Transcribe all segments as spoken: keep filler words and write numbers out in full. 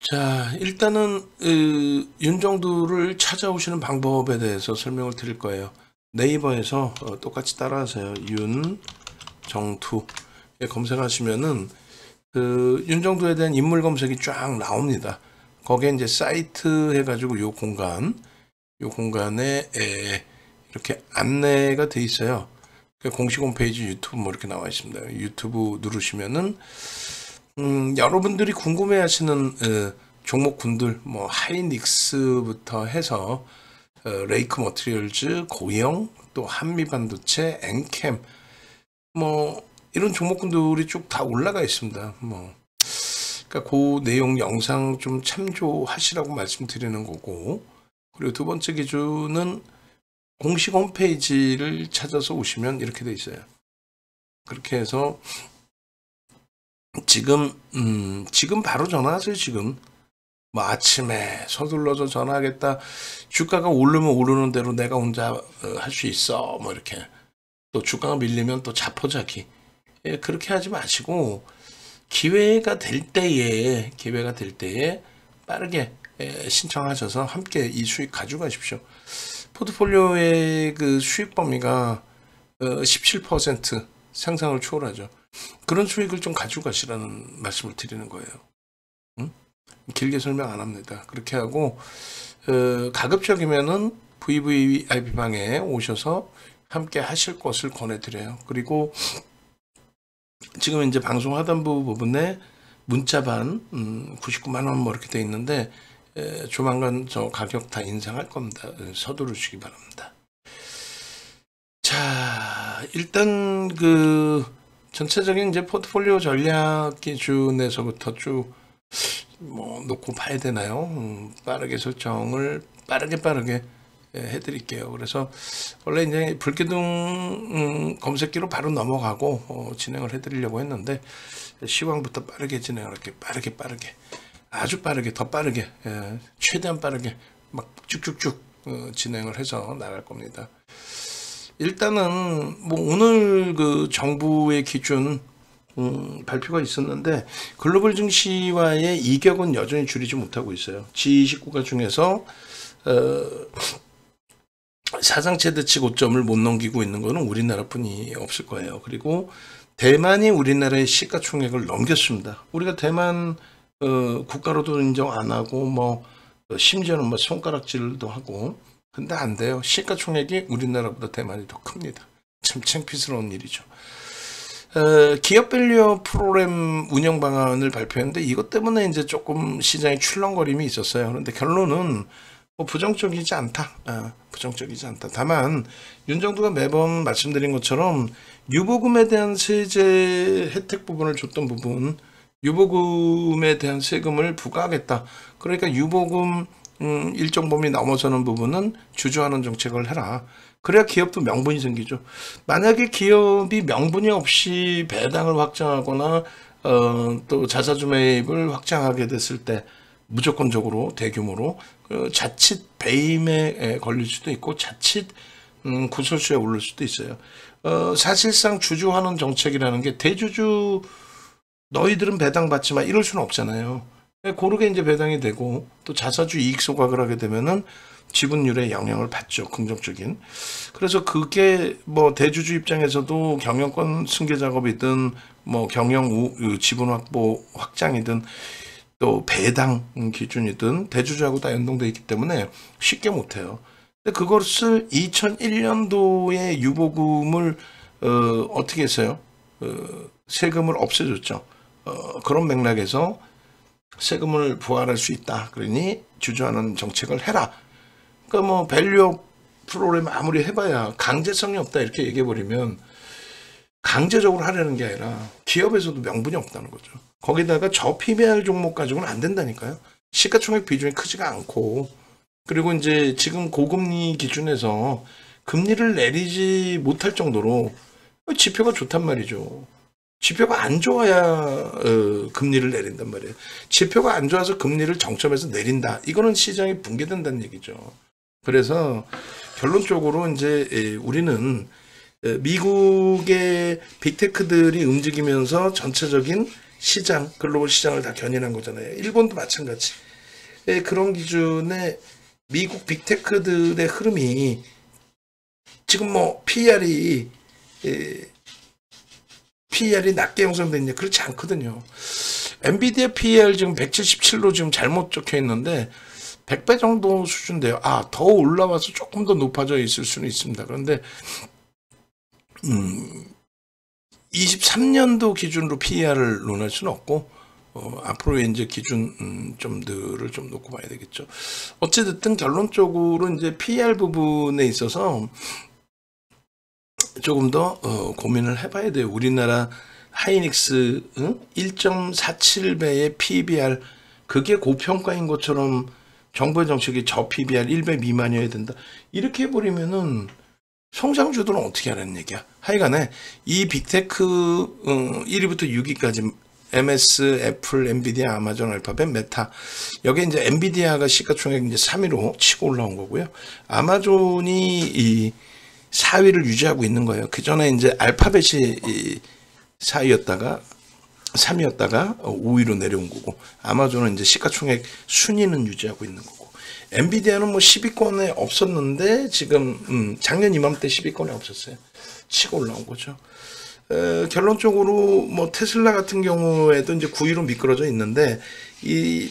자, 일단은 그, 윤정두를 찾아오시는 방법에 대해서 설명을 드릴 거예요. 네이버에서 어, 똑같이 따라하세요. 윤정두 검색하시면은 그 윤정두에 대한 인물 검색이 쫙 나옵니다. 거기에 이제 사이트 해가지고 요 공간, 요 공간에 에, 이렇게 안내가 돼 있어요. 공식 홈페이지, 유튜브 뭐 이렇게 나와 있습니다. 유튜브 누르시면은 음, 여러분들이 궁금해 하시는 에, 종목군들, 뭐 하이닉스부터 해서 어, 레이크 머티리얼즈, 고영, 또 한미반도체, 엔켐 뭐 이런 종목군들이 쭉 다 올라가 있습니다. 뭐 그러니까 그 내용 영상 좀 참조하시라고 말씀드리는 거고, 그리고 두 번째 기준은 공식 홈페이지를 찾아서 오시면 이렇게 돼 있어요. 그렇게 해서 지금 음, 지금 바로 전화하세요. 지금 뭐 아침에 서둘러서 전화하겠다, 주가가 오르면 오르는 대로 내가 혼자 할 수 있어 뭐 이렇게, 또 주가가 밀리면 또 자포자기, 예, 그렇게 하지 마시고 기회가 될 때에 기회가 될 때에 빠르게 예, 신청하셔서 함께 이 수익 가져가십시오. 포트폴리오의 그 수익 범위가 십칠 퍼센트 상상을 초월하죠. 그런 수익을 좀 가져가시라는 말씀을 드리는 거예요. 응? 길게 설명 안 합니다. 그렇게 하고 어, 가급적이면은 브이브이아이피 방에 오셔서 함께 하실 것을 권해드려요. 그리고 지금 이제 방송 하단부 부분에 문자반 음, 구십구만 원 뭐 이렇게 돼 있는데, 에, 조만간 저 가격 다 인상할 겁니다. 서두르시기 바랍니다. 자, 일단 그 전체적인 이제 포트폴리오 전략 기준에서부터 쭉 뭐 놓고 봐야 되나요? 음, 빠르게 설정을 빠르게 빠르게 해드릴게요. 그래서 원래 이제 불기둥 검색기로 바로 넘어가고 어, 진행을 해드리려고 했는데, 시황부터 빠르게 진행할게요. 빠르게 빠르게 아주 빠르게 더 빠르게 예, 최대한 빠르게 막 쭉쭉쭉 어, 진행을 해서 나갈 겁니다. 일단은 뭐 오늘 그 정부의 기준 음, 발표가 있었는데, 글로벌 증시와의 이격은 여전히 줄이지 못하고 있어요. 지 이십 국가 중에서 어, 사상 최대치 고점을 못 넘기고 있는 거는 우리나라뿐이 없을 거예요. 그리고 대만이 우리나라의 시가총액을 넘겼습니다. 우리가 대만 어, 국가로도 인정 안 하고 뭐 심지어는 뭐 손가락질도 하고, 근데 안 돼요. 시가총액이 우리나라보다 대만이 더 큽니다. 참 창피스러운 일이죠. 어, 기업 밸류업 프로그램 운영 방안을 발표했는데, 이것 때문에 이제 조금 시장에 출렁거림이 있었어요. 그런데 결론은 뭐 부정적이지 않다. 아, 부정적이지 않다. 다만 윤정두가 매번 말씀드린 것처럼 유보금에 대한 세제 혜택 부분을 줬던 부분, 유보금에 대한 세금을 부과하겠다. 그러니까 유보금 음, 일정 범위 넘어서는 부분은 주주하는 정책을 해라. 그래야 기업도 명분이 생기죠. 만약에 기업이 명분이 없이 배당을 확장하거나 어, 또 자사주 매입을 확장하게 됐을 때 무조건적으로 대규모로 어, 자칫 배임에 걸릴 수도 있고, 자칫 음, 구설수에 오를 수도 있어요. 어, 사실상 주주하는 정책이라는 게, 대주주 너희들은 배당 받지 마 이럴 수는 없잖아요. 고르게 이제 배당이 되고, 또 자사주 이익 소각을 하게 되면은 지분율에 영향을 받죠. 긍정적인. 그래서 그게 뭐 대주주 입장에서도 경영권 승계 작업이든 뭐 경영 우, 지분 확보 확장이든 또 배당 기준이든 대주주하고 다 연동되어 있기 때문에 쉽게 못해요. 근데 그것을 이천일 년도에 유보금을 어, 어떻게 했어요? 어, 세금을 없애줬죠. 어, 그런 맥락에서 세금을 부활할 수 있다. 그러니 주주하는 정책을 해라. 그러니까 뭐 밸류업 프로그램 아무리 해봐야 강제성이 없다 이렇게 얘기해버리면, 강제적으로 하려는 게 아니라 기업에서도 명분이 없다는 거죠. 거기다가 저 피비알 종목 가지고는 안 된다니까요. 시가총액 비중이 크지가 않고, 그리고 이제 지금 고금리 기준에서 금리를 내리지 못할 정도로 지표가 좋단 말이죠. 지표가 안 좋아야 어, 금리를 내린단 말이에요. 지표가 안 좋아서 금리를 정점에서 내린다. 이거는 시장이 붕괴된다는 얘기죠. 그래서 결론적으로 이제 에, 우리는 에, 미국의 빅테크들이 움직이면서 전체적인 시장, 글로벌 시장을 다 견인한 거잖아요. 일본도 마찬가지. 그런 기준에 미국 빅테크들의 흐름이 지금 뭐 피이알이 피이알이 낮게 형성됐냐? 그렇지 않거든요. 엔비디아 피이알 지금 백칠십칠로 지금 잘못 적혀 있는데 백 배 정도 수준 돼요. 아, 더 올라와서 조금 더 높아져 있을 수는 있습니다. 그런데 음, 이십삼 년도 기준으로 피이알을 논할 수는 없고 어, 앞으로의 이제 기준점들을 좀 놓고 봐야 되겠죠. 어찌됐든 결론적으로 이제 피이알 부분에 있어서 조금 더 어, 고민을 해봐야 돼요. 우리나라 하이닉스 응? 일 점 사칠 배의 피비알, 그게 고평가인 것처럼 정부의 정책이 저 피비알 일 배 미만이어야 된다. 이렇게 해버리면은 성장주들은 어떻게 하라는 얘기야. 하여간에 이 빅테크 어, 일 위부터 육 위까지 엠에스, 애플, 엔비디아, 아마존, 알파벳, 메타. 여기 이제 엔비디아가 시가총액 이제 삼 위로 치고 올라온 거고요. 아마존이 이 사 위를 유지하고 있는 거예요. 그 전에 이제 알파벳이 이 사 위였다가 삼 위였다가 오 위로 내려온 거고, 아마존은 이제 시가총액 순위는 유지하고 있는 거고, 엔비디아는 뭐 십 위권에 없었는데 지금 음, 작년 이맘때 십 위권에 없었어요. 치고 올라온 거죠. 에, 결론적으로 뭐 테슬라 같은 경우에도 이제 구 위로 미끄러져 있는데, 이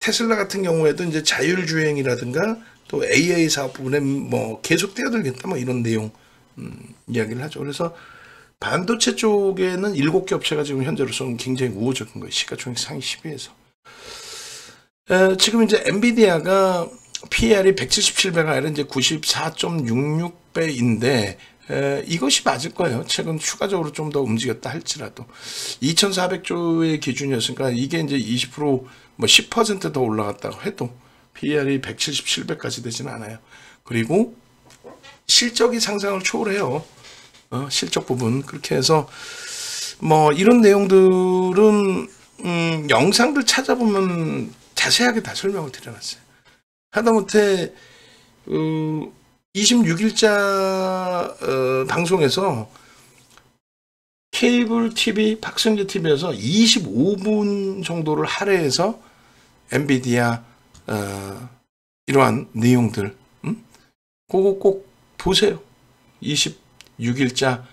테슬라 같은 경우에도 이제 자율주행이라든가 또 에이아이 사업 부분에 뭐 계속 뛰어들겠다 뭐 이런 내용 음, 이야기를 하죠. 그래서 반도체 쪽에는 일곱 개 업체가 지금 현재로서는 굉장히 우호적인 거예요. 시가총액 상위 십 위에서. 에, 지금 이제 엔비디아가 피이알이 백칠십칠 배가 아니라 이제 구십사 점 육육 배인데 에, 이것이 맞을 거예요. 최근 추가적으로 좀 더 움직였다 할지라도 이천사백 조의 기준이었으니까 이게 이제 이십 퍼센트 뭐 십 퍼센트 더 올라갔다고 해도 피이알이 백칠십칠 배까지 되지는 않아요. 그리고 실적이 상상을 초월해요. 어, 실적 부분. 그렇게 해서 뭐 이런 내용들은 음, 영상들 찾아보면 자세하게 다 설명을 드려놨어요. 하다못해 어, 이십육 일자 어, 방송에서 케이블 티비, 박성재 티비에서 이십오 분 정도를 할애해서 엔비디아 어, 이러한 내용들 음? 그거 꼭 보세요. 이십육 일자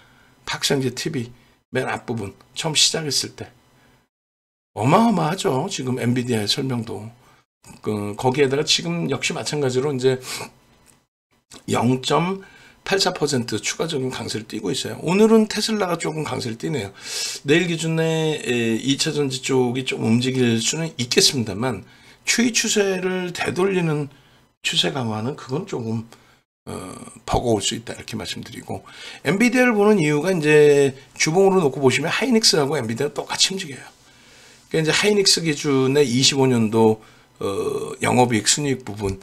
박성재 티비 맨 앞부분 처음 시작했을 때 어마어마하죠. 지금 엔비디아의 설명도 그 거기에다가 지금 역시 마찬가지로 이제 영 점 팔사 퍼센트 추가적인 강세를 띄고 있어요. 오늘은 테슬라가 조금 강세를 띄네요. 내일 기준에 이 차전지 쪽이 좀 움직일 수는 있겠습니다만 추이 추세를 되돌리는 추세 강화는 그건 조금 어, 버거울 수 있다, 이렇게 말씀드리고, 엔비디아를 보는 이유가 이제 주봉으로 놓고 보시면 하이닉스하고 엔비디아가 똑같이 움직여요. 그러니까 이제 하이닉스 기준의 이십오 년도 어, 영업이익 순이익 부분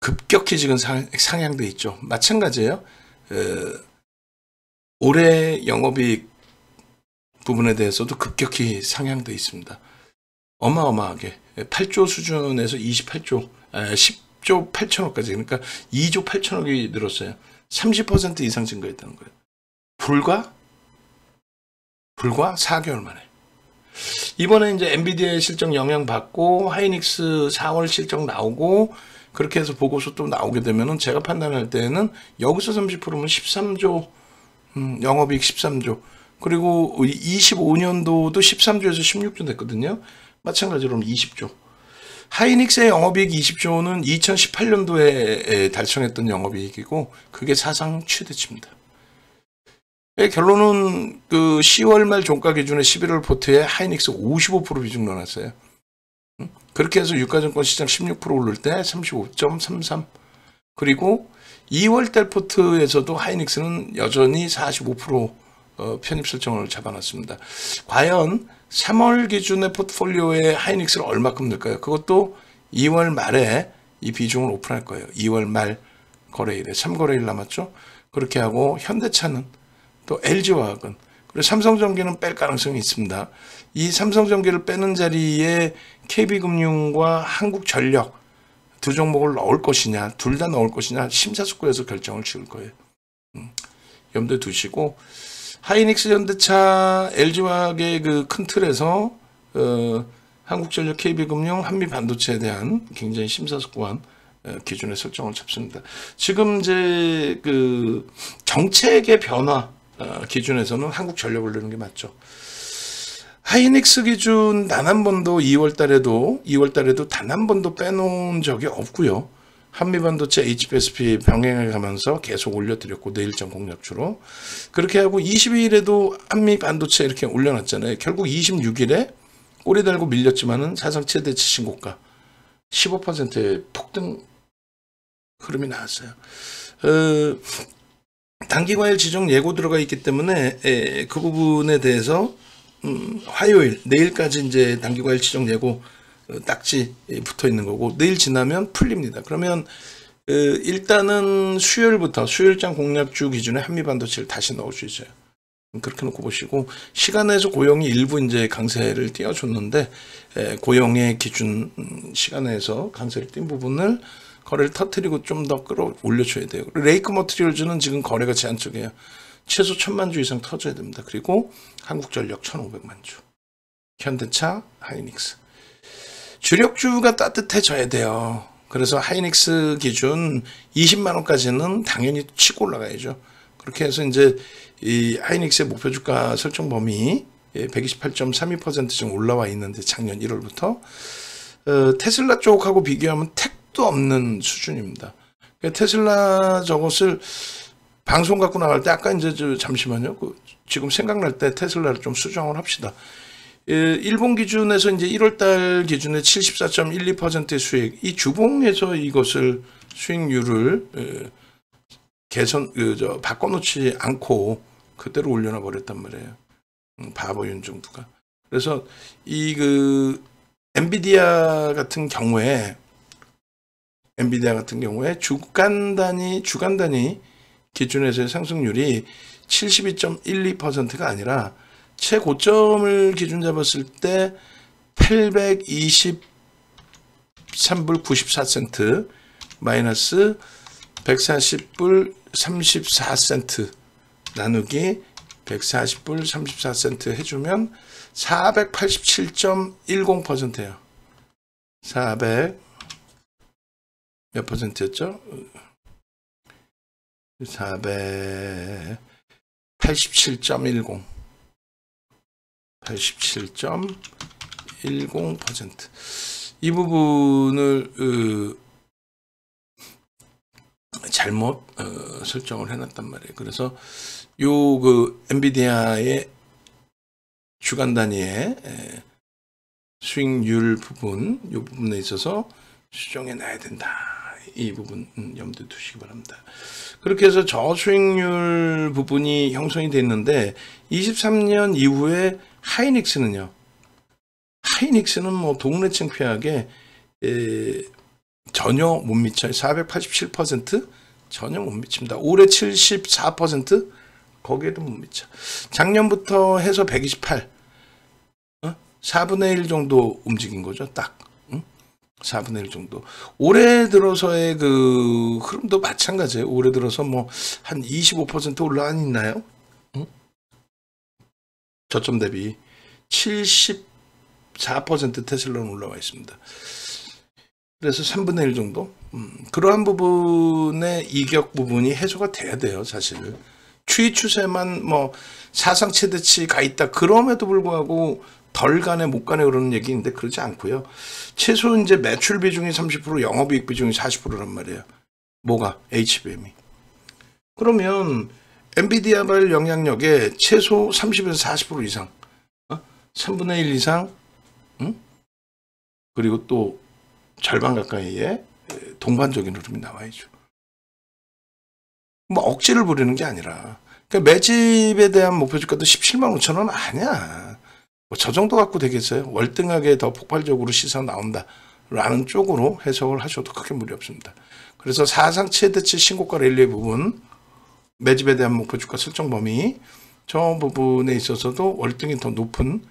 급격히 지금 상, 상향돼 있죠. 마찬가지예요. 어, 올해 영업이익 부분에 대해서도 급격히 상향돼 있습니다. 어마어마하게 팔 조 수준에서 이십팔 조 아, 십 조 팔천억까지, 그러니까 이 조 팔천억이 늘었어요. 삼십 퍼센트 이상 증가했다는 거예요. 불과 불과 사 개월 만에. 이번에 이제 엔비디아의 실적 영향받고 하이닉스 사월 실적 나오고 그렇게 해서 보고서 또 나오게 되면은 제가 판단할 때는 여기서 삼십 퍼센트면 십삼 조 음, 영업이익 십삼 조, 그리고 이십오 년도도 십삼 조에서 십육 조 됐거든요. 마찬가지로 이십 조. 하이닉스의 영업이익 이십 조는 이천십팔 년도에 달성했던 영업이익이고 그게 사상 최대치입니다. 결론은 그 시월 말 종가 기준의 십일월 포트에 하이닉스 오십오 퍼센트 비중 넣어놨어요. 그렇게 해서 유가증권 시장 십육 퍼센트 오를 때 삼십오 점 삼삼. 그리고 이월 달 포트에서도 하이닉스는 여전히 사십오 퍼센트 어, 편입 설정을 잡아놨습니다. 과연 삼월 기준의 포트폴리오에 하이닉스를 얼마큼 넣을까요? 그것도 이월 말에 이 비중을 오픈할 거예요. 이월 말 거래일에 삼 거래일 남았죠. 그렇게 하고 현대차는 또 엘지화학은, 그리고 삼성전기는 뺄 가능성이 있습니다. 이 삼성전기를 빼는 자리에 케이비금융과 한국전력 두 종목을 넣을 것이냐, 둘 다 넣을 것이냐 심사숙고해서 결정을 지을 거예요. 음, 염두에 두시고 하이닉스, 현대차, 엘지화학의 그 큰 틀에서 어, 한국전력, 케이비금융, 한미반도체에 대한 굉장히 심사숙고한 기준의 설정을 잡습니다. 지금 이제 그 정책의 변화 기준에서는 한국전력을 넣는 게 맞죠. 하이닉스 기준 단 한 번도 이월 달에도 이월 달에도 단 한 번도 빼놓은 적이 없고요. 한미반도체 에이치피에스피 병행해 가면서 계속 올려드렸고 내일장 공략주로 그렇게 하고 이십이일에도 한미반도체 이렇게 올려놨잖아요. 결국 이십육일에 꼬리 달고 밀렸지만은 사상 최대치 신고가 십오 퍼센트의 폭등 흐름이 나왔어요. 어, 단기과열 지정 예고 들어가 있기 때문에 에, 그 부분에 대해서 음, 화요일 내일까지 이제 단기과열 지정 예고 어, 딱지 붙어 있는 거고 내일 지나면 풀립니다. 그러면 어, 일단은 수요일부터 수요일장 공략주 기준에 한미반도체를 다시 넣을 수 있어요. 그렇게 놓고 보시고 시간에서 고영이 일부 이제 강세를 띄워줬는데 고영의 기준 시간에서 강세를 띈 부분을 거래를 터뜨리고 좀 더 끌어올려줘야 돼요. 레이크 머티리얼즈는 지금 거래가 제한적이에요. 최소 천만 주 이상 터져야 됩니다. 그리고 한국전력 천오백만 주, 현대차, 하이닉스. 주력주가 따뜻해져야 돼요. 그래서 하이닉스 기준 이십만 원까지는 당연히 치고 올라가야죠. 그렇게 해서 이제 이 하이닉스의 목표 주가 설정 범위 백이십팔 점 삼이 퍼센트 지금 올라와 있는데 작년 일월부터 어, 테슬라 쪽하고 비교하면 택도 없는 수준입니다. 테슬라 저것을 방송 갖고 나갈 때 아까 이제 저 잠시만요. 그 지금 생각날 때 테슬라를 좀 수정을 합시다. 예, 일본 기준에서 이제 일월 달 기준에 칠십사 점 일이 퍼센트의 수익, 이 주봉에서 이것을 수익률을 예, 개선 그 저 바꿔놓지 않고 그대로 올려놔 버렸단 말이에요. 바보 윤정두가. 그래서 이 그 엔비디아 같은 경우에 엔비디아 같은 경우에 주간 단위 주간 단위 기준에서의 상승률이 칠십이 점 일이 퍼센트가 아니라 최고점을 기준 잡았을 때 팔백이십삼 불 구십사 센트 마이너스 백사십 불 삼십사 센트 나누기 백사십 불 삼십사 센트 해주면 사백팔십칠 점 일공 퍼센트예요. 사백 몇 퍼센트였죠? 사백팔십칠 점 일공. 팔십칠 점 일공 퍼센트. 이 부분을 으, 잘못 어, 설정을 해놨단 말이에요. 그래서 요 그 엔비디아의 주간 단위의 에, 수익률 부분, 요 부분에 있어서 수정해 놔야 된다. 이 부분 염두에 두시기 바랍니다. 그렇게 해서 저 수익률 부분이 형성이 됐는데 이십삼 년 이후에 하이닉스는요. 하이닉스는 뭐 동네 창피하게 에, 전혀 못 미쳐요. 사백팔십칠 퍼센트 전혀 못 미칩니다. 올해 칠십사 퍼센트 거기에도 못 미쳐. 작년부터 해서 백이십팔, 어? 사분의 일 정도 움직인 거죠. 딱 응? 사분의 일 정도. 올해 들어서의 그 흐름도 마찬가지예요. 올해 들어서 뭐 한 이십오 퍼센트 올라안 있나요? 응? 저점 대비 칠십사 퍼센트 테슬라는 올라와 있습니다. 그래서 삼분의 일 정도 음, 그러한 부분의 이격 부분이 해소가 돼야 돼요. 사실 추이 추세만 뭐 사상 최대치 가 있다 그럼에도 불구하고 덜 가네 못 가네 그러는 얘기인데 그러지 않고요. 최소 이제 매출 비중이 삼십 퍼센트 영업이익 비중이 사십 퍼센트란 말이에요. 뭐가 에이치비엠이. 그러면 엔비디아발 영향력에 최소 삼십에서 사십 퍼센트 이상 어? 삼분의 일 이상 응? 그리고 또 절반 가까이의 동반적인 흐름이 나와야죠. 뭐 억지를 부리는 게 아니라. 그러니까 매집에 대한 목표주가도 십칠만 오천 원 아니야. 뭐 저 정도 갖고 되겠어요. 월등하게 더 폭발적으로 시세 나온다라는 쪽으로 해석을 하셔도 크게 무리 없습니다. 그래서 사상 최대치 신고가 랠리 부분, 매집에 대한 목표주가 설정 범위, 저 부분에 있어서도 월등히 더 높은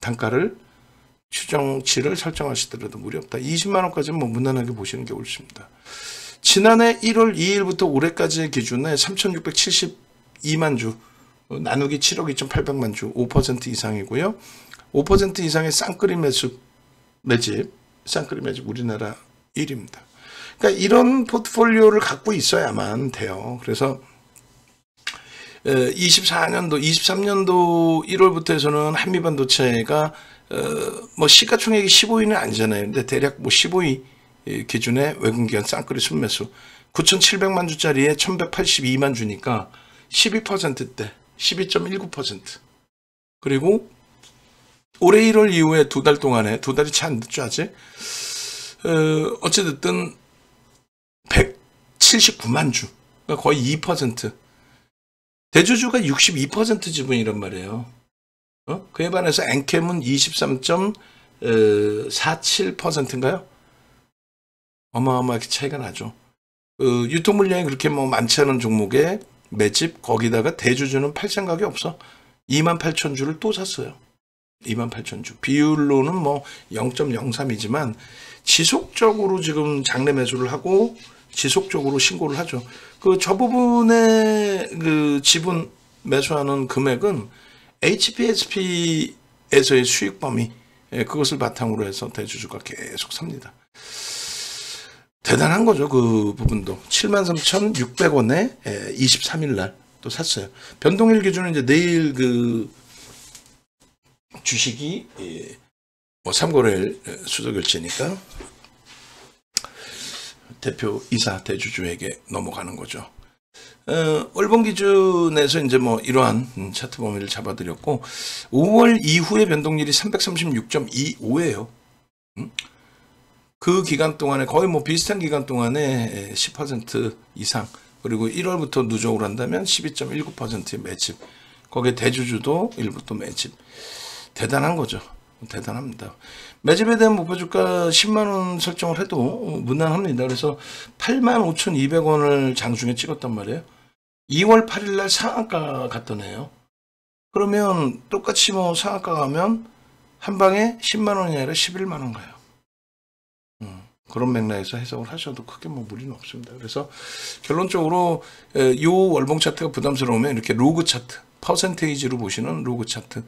단가를 추정치를 설정하시더라도 무리 없다. 이십만 원까지는 뭐 무난하게 보시는 게 옳습니다. 지난해 일월 이일부터 올해까지의 기준에 삼천육백칠십이만 주 나누기 칠억 이천팔백만 주 오 퍼센트 이상이고요. 오 퍼센트 이상의 쌍끌이 매집, 매집, 쌍끌이 매집 우리나라 일입니다. 그러니까 이런 포트폴리오를 갖고 있어야만 돼요. 그래서 이십사 년도, 이십삼 년도 일월부터 해서는 한미반도체가 뭐 시가총액이 십오 위는 아니잖아요. 근데 대략 뭐 십오 위 기준에 외국기관 쌍끌이 순매수 구천칠백만 주짜리에 천백팔십이만 주니까 십이 퍼센트대, 십이 점 일구 퍼센트. 그리고 올해 일월 이후에 두 달 동안에, 두 달이 채 안 됐죠 아직, 어, 어찌됐든 백칠십구만 주, 그러니까 거의 이 퍼센트. 대주주가 육십이 퍼센트 지분이란 말이에요. 어? 그에 반해서 엔켐은 이십삼 점 사칠 퍼센트인가요? 어마어마하게 차이가 나죠. 어, 유통 물량이 그렇게 뭐 많지 않은 종목에 매집, 거기다가 대주주는 팔 생각이 없어. 이만 팔천 주를 또 샀어요. 이만 팔천 주. 비율로는 뭐 영 점 영삼이지만 지속적으로 지금 장내 매수를 하고 지속적으로 신고를 하죠. 그 저 부분의 그 지분 매수하는 금액은 에이치피에스피에서의 수익 범위, 그것을 바탕으로 해서 대주주가 계속 삽니다. 대단한 거죠. 그 부분도 칠만 삼천육백 원에 이십삼 일 날 또 샀어요. 변동일 기준은 이제 내일 그 주식이 뭐 삼 거래일 수도결제니까 대표 이사 대주주에게 넘어가는 거죠. 어, 월봉 기준에서 이제 뭐 이러한 차트 범위를 잡아드렸고, 오월 이후의 변동률이 삼백삼십육 점 이오예요. 음? 그 기간 동안에 거의 뭐 비슷한 기간 동안에 십 퍼센트 이상, 그리고 일월부터 누적을 한다면 십이 점 일구 퍼센트의 매집, 거기에 대주주도 일부 또 매집. 대단한 거죠. 대단합니다. 매집에 대한 목표 주가 십만 원 설정을 해도 무난합니다. 그래서 팔만 오천이백 원을 장중에 찍었단 말이에요. 이월 팔 일 날 상한가 갔더네요. 그러면 똑같이 뭐 상한가 가면 한 방에 십만 원이 아니라 십일만 원 가요. 음, 그런 맥락에서 해석을 하셔도 크게 뭐 무리는 없습니다. 그래서 결론적으로 이 월봉 차트가 부담스러우면 이렇게 로그 차트, 퍼센테이지로 보시는 로그 차트.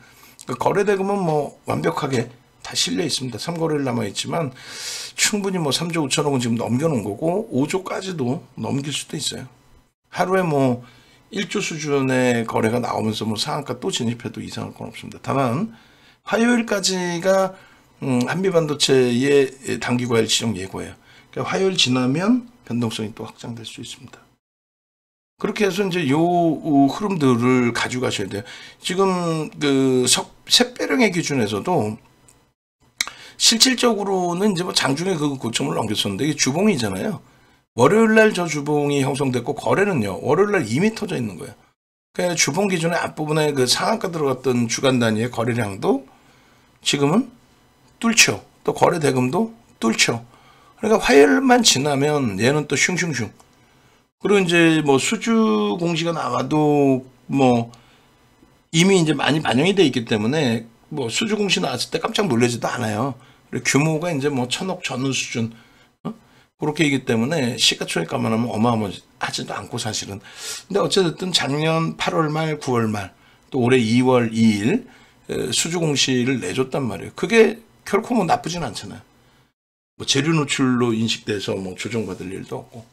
거래대금은 뭐 완벽하게 다 실려 있습니다. 삼 거래일 남아있지만 충분히 뭐 삼조 오천억은 지금 넘겨놓은 거고 오조까지도 넘길 수도 있어요. 하루에 뭐 일조 수준의 거래가 나오면서 뭐 상한가 또 진입해도 이상할 건 없습니다. 다만 화요일까지가 음 한미반도체의 단기과열 지정 예고예요. 그러니까 화요일 지나면 변동성이 또 확장될 수 있습니다. 그렇게 해서 이제 요 흐름들을 가져가셔야 돼요. 지금 그 셋배령의 기준에서도 실질적으로는 이제 뭐 장중에 그 고점을 넘겼었는데 이게 주봉이잖아요. 월요일 날 저 주봉이 형성됐고 거래는요, 월요일 날 이미 터져 있는 거예요. 그러니까 주봉 기준의 앞부분에 그 상한가 들어갔던 주간 단위의 거래량도 지금은 뚫죠. 또 거래 대금도 뚫죠. 그러니까 화요일만 지나면 얘는 또 슝슝슝. 그리고 이제 뭐 수주 공시가 나와도 뭐 이미 이제 많이 반영이 돼 있기 때문에 뭐 수주 공시 나왔을 때 깜짝 놀라지도 않아요. 그리고 규모가 이제 뭐 천억 전후 수준, 어? 그렇게이기 때문에 시가총액 감안하면 어마어마하지도 않고 사실은. 근데 어쨌든 작년 팔월 말, 구월 말, 또 올해 이월 이일 수주 공시를 내줬단 말이에요. 그게 결코 뭐 나쁘진 않잖아요. 뭐 재료 노출로 인식돼서 뭐 조정받을 일도 없고.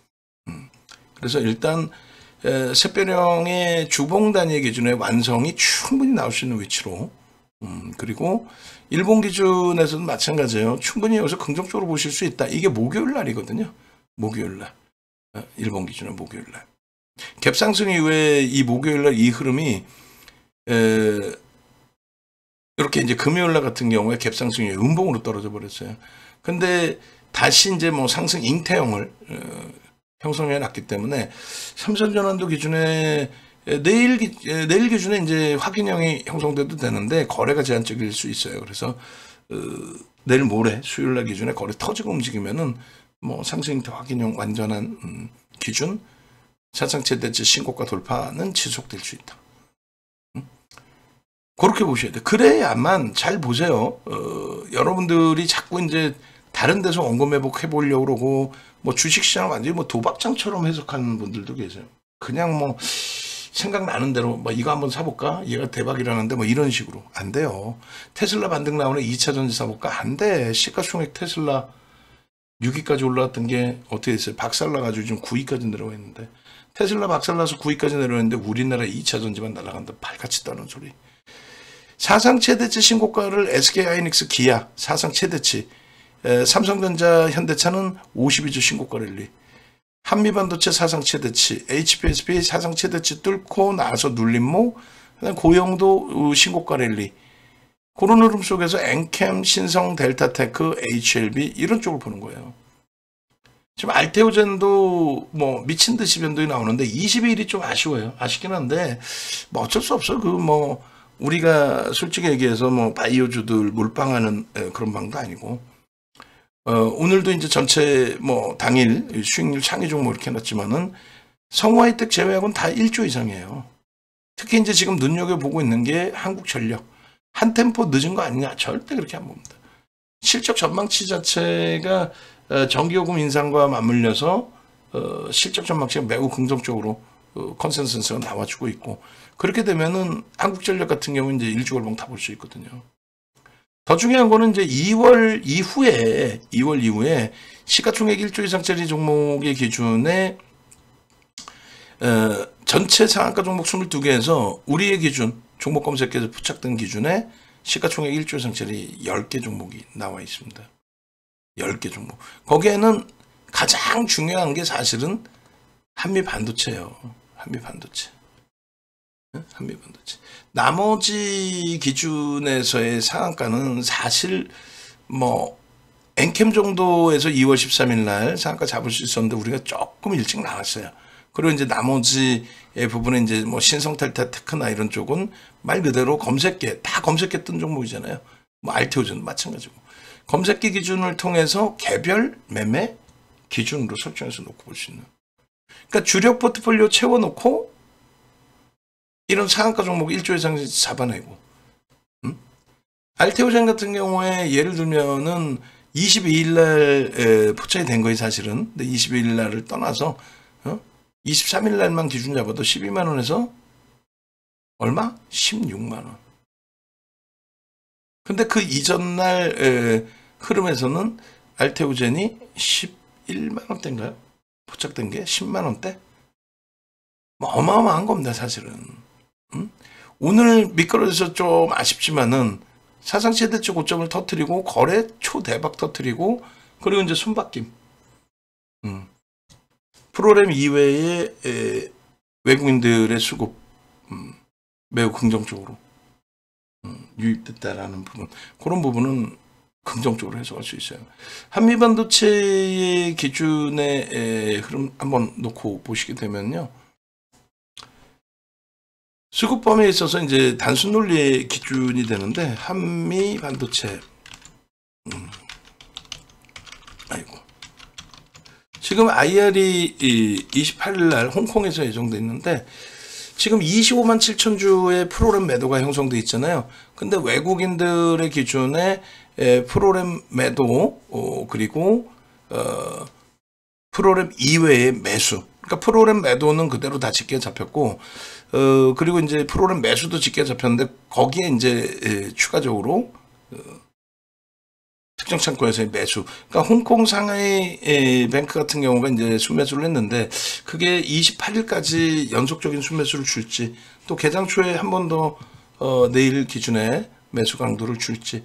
음. 그래서 일단 셋배령의 주봉 단위 기준의 완성이 충분히 나올 수 있는 위치로, 음, 그리고 일본 기준에서도 마찬가지예요. 충분히 여기서 긍정적으로 보실 수 있다. 이게 목요일 날이거든요. 목요일 날, 일본 기준은 목요일 날 갭상승 이후에 이 목요일 날 이 흐름이 에, 이렇게 이제 금요일 날 같은 경우에 갭상승 이후에 음봉으로 떨어져 버렸어요. 근데 다시 이제 뭐 상승 잉태형을 어, 형성해 놨기 때문에 삼성전환도 기준에 내일, 내일 기준에 이제 확인형이 형성돼도 되는데 거래가 제한적일 수 있어요. 그래서 어, 내일 모레 수요일날 기준에 거래 터지고 움직이면은 뭐 상승인터 확인형 완전한 음, 기준 사상 최대치 신고가 돌파는 지속될 수 있다. 음? 그렇게 보셔야 돼. 그래야만 잘 보세요. 어, 여러분들이 자꾸 이제 다른 데서 원금 회복해 보려고 그러고 뭐 주식시장 완전히 뭐 도박장처럼 해석하는 분들도 계세요. 그냥 뭐 생각나는 대로 뭐 이거 한번 사볼까? 얘가 대박이라는데 뭐 이런 식으로. 안 돼요. 테슬라 반등 나오네. 이차 전지 사볼까? 안 돼. 시가총액 테슬라 육위까지 올라왔던 게 어떻게 됐어요? 박살나가지고 지금 구위까지 내려와 있는데, 테슬라 박살나서 구위까지 내려왔는데 우리나라 이차 전지만 날아간다. 발같이 따는 소리. 사상 최대치 신고가를 에스케이 하이닉스, 기아 사상 최대치, 에, 삼성전자, 현대차는 오십이조 신고가를 일 위, 한미반도체 사상 최대치, 에이치피에스피 사상 최대치 뚫고 나서 눌림목, 고영도 신고가 랠리. 그런 흐름 속에서 엔켐, 신성델타테크, 에이치엘비 이런 쪽을 보는 거예요. 지금 알테오젠도 뭐 미친 듯이 변동이 나오는데 이십일이 좀 아쉬워요. 아쉽긴 한데 뭐 어쩔 수 없어. 그 뭐 우리가 솔직히 얘기해서 뭐 바이오주들 몰빵하는 그런 방도 아니고. 어, 오늘도 이제 전체 뭐 당일 수익률 상위 종목 이렇게 해놨지만은 성화이텍 제외하고는 다 일조 이상이에요. 특히 이제 지금 눈여겨보고 있는 게 한국전력. 한 템포 늦은 거 아니냐? 절대 그렇게 안 봅니다. 실적 전망치 자체가 전기요금 인상과 맞물려서 어, 실적 전망치가 매우 긍정적으로 어, 컨센서스가 나와주고 있고, 그렇게 되면은 한국전력 같은 경우는 이제 일주월봉 타볼 수 있거든요. 더 중요한 거는 이제 이월 이후에, 이월 이후에 시가총액 일조 이상짜리 종목의 기준에 어, 전체 상한가 종목 이십이개에서 우리의 기준, 종목 검색해서 포착된 기준에 시가총액 일조 이상짜리 십개 종목이 나와 있습니다. 십개 종목. 거기에는 가장 중요한 게 사실은 한미반도체예요. 한미반도체. 한미반도체. 나머지 기준에서의 상한가는 사실 뭐 엔캠 정도에서 이월 십삼일 날 상한가 잡을 수 있었는데 우리가 조금 일찍 나왔어요. 그리고 이제 나머지 부분에 이제 뭐 신성델타 테크나 이런 쪽은 말 그대로 검색계, 다 검색했던 종목이잖아요. 뭐 알테오젠 마찬가지고 검색계 기준을 통해서 개별 매매 기준으로 설정해서 놓고 볼 수 있는. 그러니까 주력 포트폴리오 채워놓고 이런 상한가 종목 일조 이상 잡아내고, 음? 알테오젠 같은 경우에 예를 들면은 이십이일날 포착이 된 거예요 사실은. 근데 이십이일날을 떠나서 어? 이십삼일날만 기준 잡아도 십이만원에서 얼마? 십육만원. 근데 그 이전날 에, 흐름에서는 알테오젠이 십일만원대인가요? 포착된 게 십만원대? 뭐 어마어마한 겁니다 사실은. 음? 오늘 미끄러져서 좀 아쉽지만은 사상 최대치 고점을 터뜨리고 거래 초대박 터뜨리고, 그리고 이제 숨바뀜. 음. 프로그램 이외에 에, 외국인들의 수급 음, 매우 긍정적으로 음, 유입됐다라는 부분, 그런 부분은 긍정적으로 해석할 수 있어요. 한미반도체의 기준의 에, 흐름 한번 놓고 보시게 되면요. 수급 범위에 있어서 이제 단순 논리의 기준이 되는데, 한미 반도체. 음. 아이고. 지금 아이알이 이십팔일날 홍콩에서 예정돼 있는데, 지금 이십오만 칠천 주의 프로그램 매도가 형성돼 있잖아요. 근데 외국인들의 기준에 프로그램 매도, 그리고, 어, 프로그램 이외의 매수. 그러니까 프로그램 매도는 그대로 다 짙게 잡혔고, 어, 그리고 이제 프로그램 매수도 짙게 잡혔는데, 거기에 이제 예, 추가적으로, 어, 특정 창고에서의 매수. 그러니까 홍콩 상하이 예, 뱅크 같은 경우가 이제 순매수를 했는데, 그게 이십팔일까지 연속적인 순매수를 줄지, 또 개장 초에 한 번 더, 어, 내일 기준에 매수 강도를 줄지.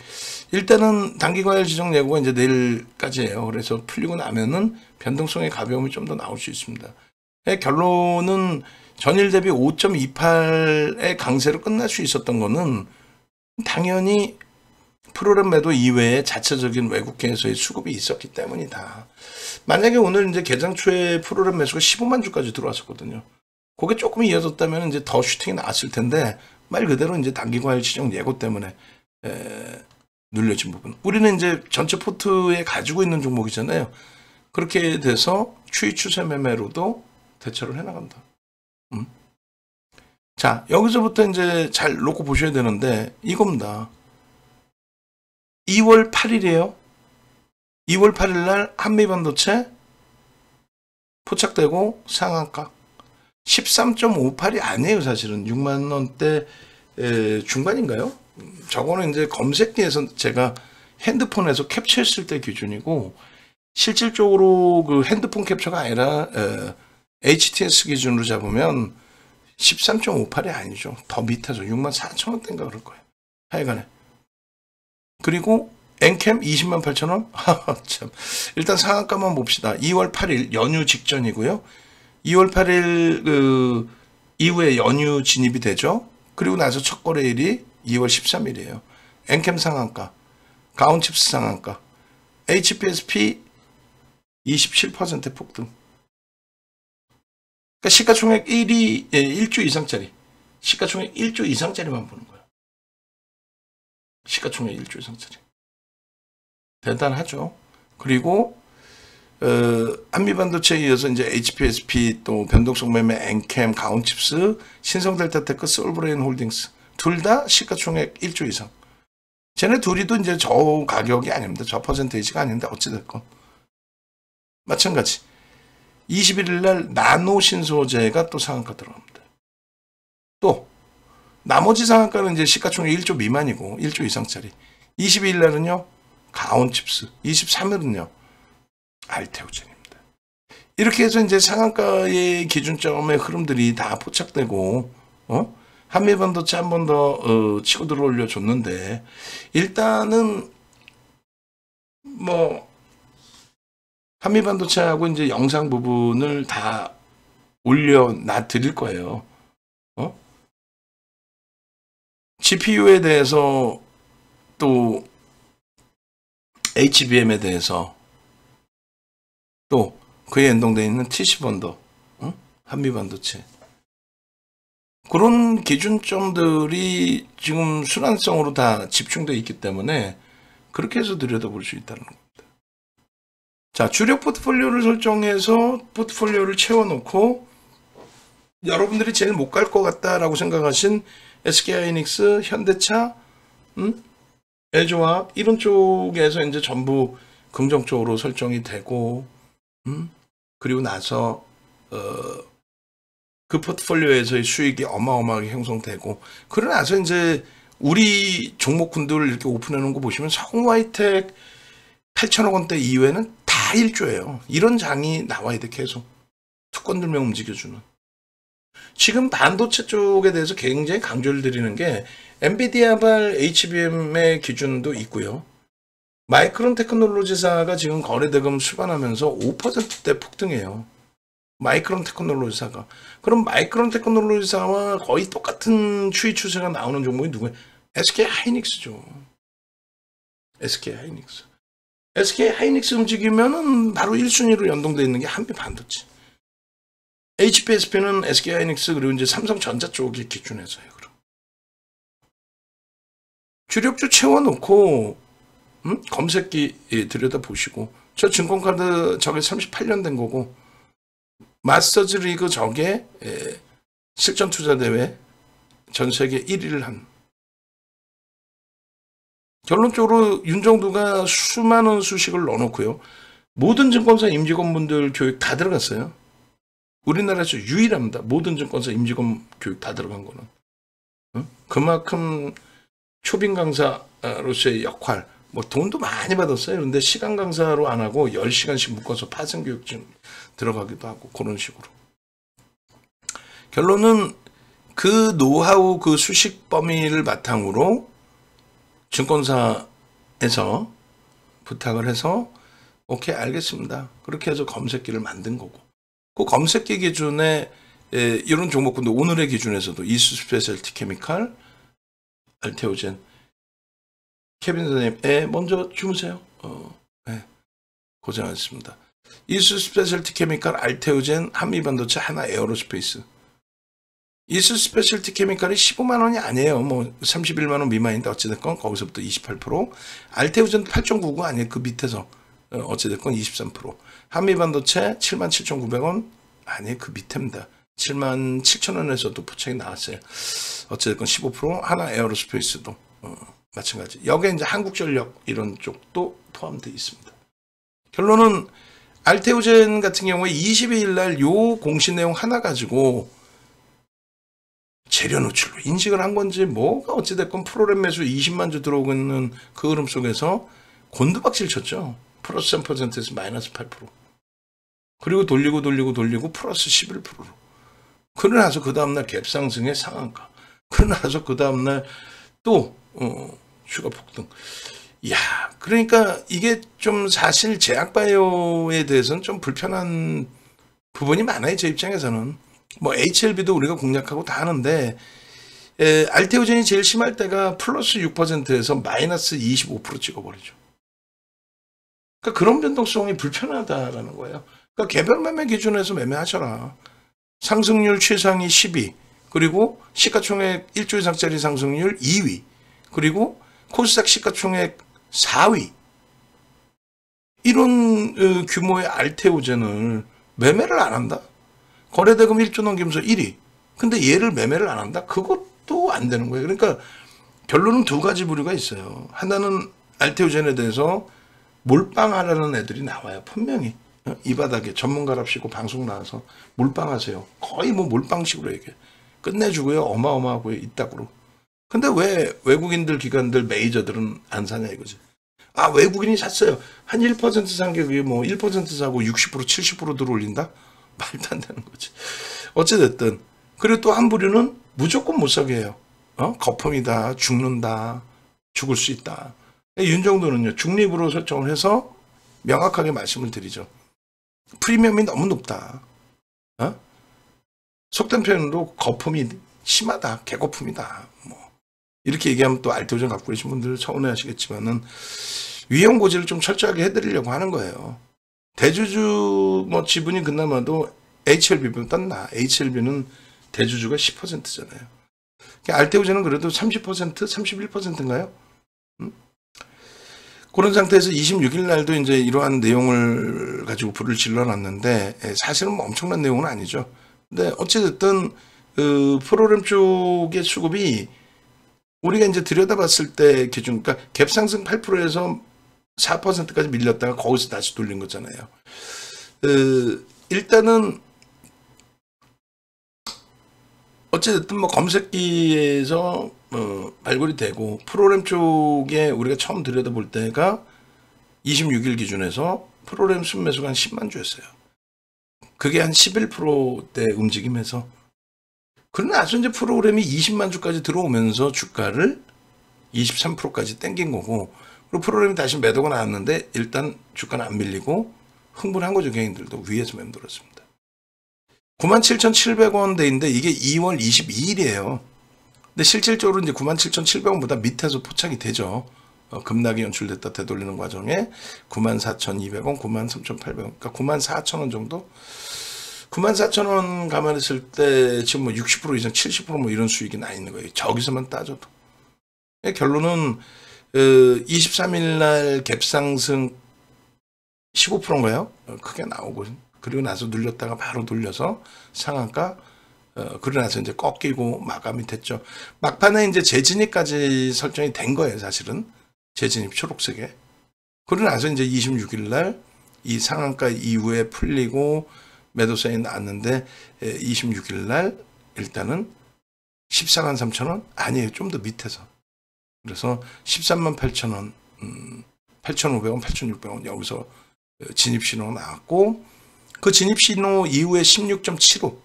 일단은 단기과열 지정 예고가 이제 내일까지예요. 그래서 풀리고 나면은 변동성의 가벼움이 좀 더 나올 수 있습니다. 결론은 전일 대비 오점이팔의 강세로 끝날 수 있었던 거는 당연히 프로그램 매도 이외에 자체적인 외국계에서의 수급이 있었기 때문이다. 만약에 오늘 이제 개장 초에 프로그램 매수가 십오만 주까지 들어왔었거든요. 그게 조금 이어졌다면 이제 더 슈팅이 나왔을 텐데, 말 그대로 이제 단기과열 지정 예고 때문에 에, 눌려진 부분. 우리는 이제 전체 포트에 가지고 있는 종목이잖아요. 그렇게 돼서 추이 추세 매매로도 대처를 해나간다. 음. 자, 여기서부터 이제 잘 놓고 보셔야 되는데 이겁니다. 이월 팔일이에요. 이월 팔일날 한미반도체 포착되고 상한가. 십삼 점 오팔이 아니에요. 사실은 육만 원대 중반인가요? 저거는 이제 검색기에서 제가 핸드폰에서 캡처했을 때 기준이고, 실질적으로 그 핸드폰 캡처가 아니라 에, 에이치티에스 기준으로 잡으면 십삼 점 오팔이 아니죠. 더 밑에서 육만 사천 원대인가 그럴 거예요. 하여간에. 그리고 엔켐 이십만 팔천 원? 참. 일단 상한가만 봅시다. 이월 팔일 연휴 직전이고요. 이월 팔일 그 이후에 연휴 진입이 되죠. 그리고 나서 첫 거래일이 이월 십삼일이에요. 엔켐 상한가, 가온칩스 상한가, 에이치피에스피 이십칠 퍼센트 폭등. 그러니까 시가총액 일위, 예, 일 조 이상짜리. 시가총액 일 조 이상짜리만 보는 거예요. 시가총액 일 조 이상짜리. 대단하죠. 그리고 어, 한미반도체에 이어서 이제 에이치피에스피, 또 변동성 매매, 엔켐, 가온칩스, 신성델타테크, 소울브레인홀딩스 둘 다 시가총액 일 조 이상. 쟤네 둘이도 이제 저 가격이 아닙니다. 저 퍼센테이지가 아닌데 어찌됐건 마찬가지. 이십일일 날 나노 신소재가 또 상한가 들어갑니다. 또 나머지 상한가는 이제 시가총액 일 조 미만이고 일 조 이상짜리. 이십이일 날은요 가온칩스, 이십삼일은요 알테오젠입니다. 이렇게 해서 이제 상한가의 기준점의 흐름들이 다 포착되고, 어? 한미반도체 한 번 더 어, 치고 들어 올려줬는데, 일단은 뭐 한미반도체하고 이제 영상 부분을 다 올려놔 드릴 거예요. 어? 지피유에 대해서, 또 에이치비엠에 대해서, 또 그에 연동되어 있는 티씨번더, 어? 한미반도체, 그런 기준점들이 지금 순환성으로 다 집중되어 있기 때문에 그렇게 해서 들여다볼 수 있다는 겁니다. 자, 주력 포트폴리오를 설정해서 포트폴리오를 채워놓고, 여러분들이 제일 못 갈 것 같다라고 생각하신 에스케이하이닉스, 현대차, 음? 엘조합 이런 쪽에서 이제 전부 긍정적으로 설정이 되고, 음? 그리고 나서 어, 그 포트폴리오에서의 수익이 어마어마하게 형성되고, 그러고 나서 이제 우리 종목군들 이렇게 오픈해 놓은 거 보시면 성화이텍 팔천억 원대 이외에는 다 일 조예요. 이런 장이 나와야 돼. 계속 특권들명 움직여주는. 지금 반도체 쪽에 대해서 굉장히 강조를 드리는 게 엔비디아발 에이치비엠의 기준도 있고요. 마이크론 테크놀로지사가 지금 거래대금 수반하면서 오 퍼센트대 폭등해요. 마이크론 테크놀로지사가. 그럼 마이크론 테크놀로지사와 거의 똑같은 추이 추세가 나오는 종목이 누구예요? 에스케이하이닉스죠. 에스케이하이닉스. 에스케이하이닉스 움직이면은 바로 일 순위로 연동되어 있는 게 한미반도체. 에이치피에스피는 에스케이하이닉스, 그리고 이제 삼성전자 쪽이 기준에서요. 그럼 주력주 채워놓고, 음? 검색기, 예, 들여다보시고. 저 증권카드 저게 삼십팔 년 된 거고, 마스터즈 리그 저게, 예, 실전투자대회 전세계 일위를 한. 결론적으로 윤정두가 수많은 수식을 넣어놓고요. 모든 증권사 임직원분들 교육 다 들어갔어요. 우리나라에서 유일합니다. 모든 증권사 임직원 교육 다 들어간 거는. 응? 그만큼 초빙 강사로서의 역할, 뭐 돈도 많이 받았어요. 그런데 시간 강사로 안 하고 열 시간씩 묶어서 파생 교육 좀 들어가기도 하고 그런 식으로. 결론은 그 노하우, 그 수식 범위를 바탕으로 증권사에서 부탁을 해서 오케이 알겠습니다. 그렇게 해서 검색기를 만든 거고, 그 검색기 기준에, 예, 이런 종목군도 오늘의 기준에서도 이수 스페셜티 케미칼, 알테오젠, 케빈 선생님, 예, 먼저 주무세요. 어, 예, 고생하셨습니다. 이수 스페셜티 케미칼, 알테오젠, 한미반도체, 하나 에어로스페이스. 이수 스페셜티 케미칼이 십오만 원이 아니에요. 뭐 삼십일만 원 미만인데 어찌됐건 거기서부터 이십팔 퍼센트, 알테오젠 팔 점 구구 아니에요. 그 밑에서 어찌됐건 이십삼 퍼센트, 한미반도체 칠만 칠천 구백 원 아니에요. 그 밑입니다. 칠만 칠천 원에서도 포착이 나왔어요. 어찌됐건 십오 퍼센트, 하나 에어로스페이스도 어, 마찬가지. 여기에 이제 한국전력 이런 쪽도 포함되어 있습니다. 결론은 알테오젠 같은 경우에 이십이일 날 요 공시 내용 하나 가지고 재료 노출로 인식을 한 건지 뭐가 어찌됐건 프로그램 매수 이십만 주 들어오고 있는 그 흐름 속에서 곤두박질 쳤죠. 플러스 삼 퍼센트에서 마이너스 팔 퍼센트. 그리고 돌리고 돌리고 돌리고 플러스 십일 퍼센트로. 그러고 나서 그 다음날 갭상승의 상한가. 그러고 나서 그 다음날 또 어, 추가 폭등. 이야, 그러니까 이게 좀 사실 제약바이오에 대해서는 좀 불편한 부분이 많아요. 제 입장에서는. 뭐 에이치엘비도 우리가 공략하고 다 하는데 에, 알테오젠이 제일 심할 때가 플러스 육 퍼센트에서 마이너스 이십오 퍼센트 찍어버리죠. 그러니까 그런 변동성이 불편하다라는 거예요. 그러니까 개별 매매 기준에서 매매하셔라. 상승률 최상위 십위, 그리고 시가총액 일 조 이상짜리 상승률 이위, 그리고 코스닥 시가총액 사위. 이런 어, 규모의 알테오젠을 매매를 안 한다? 거래대금 일 조 넘기면서 일위. 근데 얘를 매매를 안 한다? 그것도 안 되는 거예요. 그러니까 결론은 두 가지 부류가 있어요. 하나는 알테오젠에 대해서 몰빵하라는 애들이 나와요. 분명히. 이 바닥에 전문가랍시고 방송 나와서 몰빵하세요. 거의 뭐 몰빵식으로 얘기해. 끝내주고요. 어마어마하고 이따구로. 근데 왜 외국인들, 기관들, 메이저들은 안 사냐 이거지. 아, 외국인이 샀어요. 한 일 퍼센트 산 게 그게 뭐 일 퍼센트 사고 육십 퍼센트, 칠십 퍼센트 들어올린다? 말도 안 되는 거지. 어찌됐든. 그리고 또 한 부류는 무조건 못 사게 해요. 어? 거품이다. 죽는다. 죽을 수 있다. 윤정도는요. 중립으로 설정을 해서 명확하게 말씀을 드리죠. 프리미엄이 너무 높다. 어? 속된 표현으로 거품이 심하다. 개거품이다. 뭐 이렇게 얘기하면 또 알테오젠 갖고 계신 분들 서운해하시겠지만은 위험 고지를 좀 철저하게 해드리려고 하는 거예요. 대주주 뭐 지분이 그나마도 에이치엘비보다 땄나. 에이치엘비는 대주주가 십 퍼센트잖아요. 알테오젠은 그래도 삼십 퍼센트, 삼십일 퍼센트인가요? 음? 그런 상태에서 이십육일 날도 이제 이러한 내용을 가지고 불을 질러놨는데 사실은 뭐 엄청난 내용은 아니죠. 근데 어찌됐든 그 프로그램 쪽의 수급이 우리가 이제 들여다봤을 때 기준, 그러니까 갭상승 팔 퍼센트에서 사 퍼센트까지 밀렸다가 거기서 다시 돌린 거잖아요. 그 일단은 어쨌든 뭐 검색기에서 어 발굴이 되고 프로그램 쪽에 우리가 처음 들여다볼 때가 이십육일 기준에서 프로그램 순매수가 한 십만 주였어요. 그게 한 십일 퍼센트대 움직임에서. 그러나 아주 이제 프로그램이 이십만 주까지 들어오면서 주가를 이십삼 퍼센트까지 땡긴 거고, 그리고 프로그램이 다시 매도가 나왔는데 일단 주가는 안 밀리고 흥분한 거죠. 개인들도 위에서 맴돌았습니다. 구만 칠천칠백 원대인데 이게 이월 이십이일이에요. 근데 실질적으로 이제 구만 칠천칠백 원보다 밑에서 포착이 되죠. 어, 급락이 연출됐다 되돌리는 과정에 구만 사천이백 원, 구만 삼천팔백 원, 그러니까 구만 사천 원 정도? 구만 사천 원 감안했을 때 지금 뭐 육십 퍼센트 이상, 칠십 퍼센트 뭐 이런 수익이 나 있는 거예요. 저기서만 따져도. 결론은 이십삼일 날 갭상승 십오 퍼센트인가요? 크게 나오고, 그리고 나서 눌렸다가 바로 돌려서 상한가, 어, 그러고 나서 이제 꺾이고 마감이 됐죠. 막판에 이제 재진입까지 설정이 된 거예요, 사실은. 재진입 초록색에. 그러고 나서 이제 이십육일 날 이 상한가 이후에 풀리고 매도세이 나왔는데, 이십육일 날 일단은 십사만 삼천 원? 아니에요. 좀 더 밑에서. 그래서 십삼만 팔천 원, 음, 팔천오백 원, 팔천육백 원, 여기서 진입신호가 나왔고, 그 진입신호 이후에 십육 점 칠오.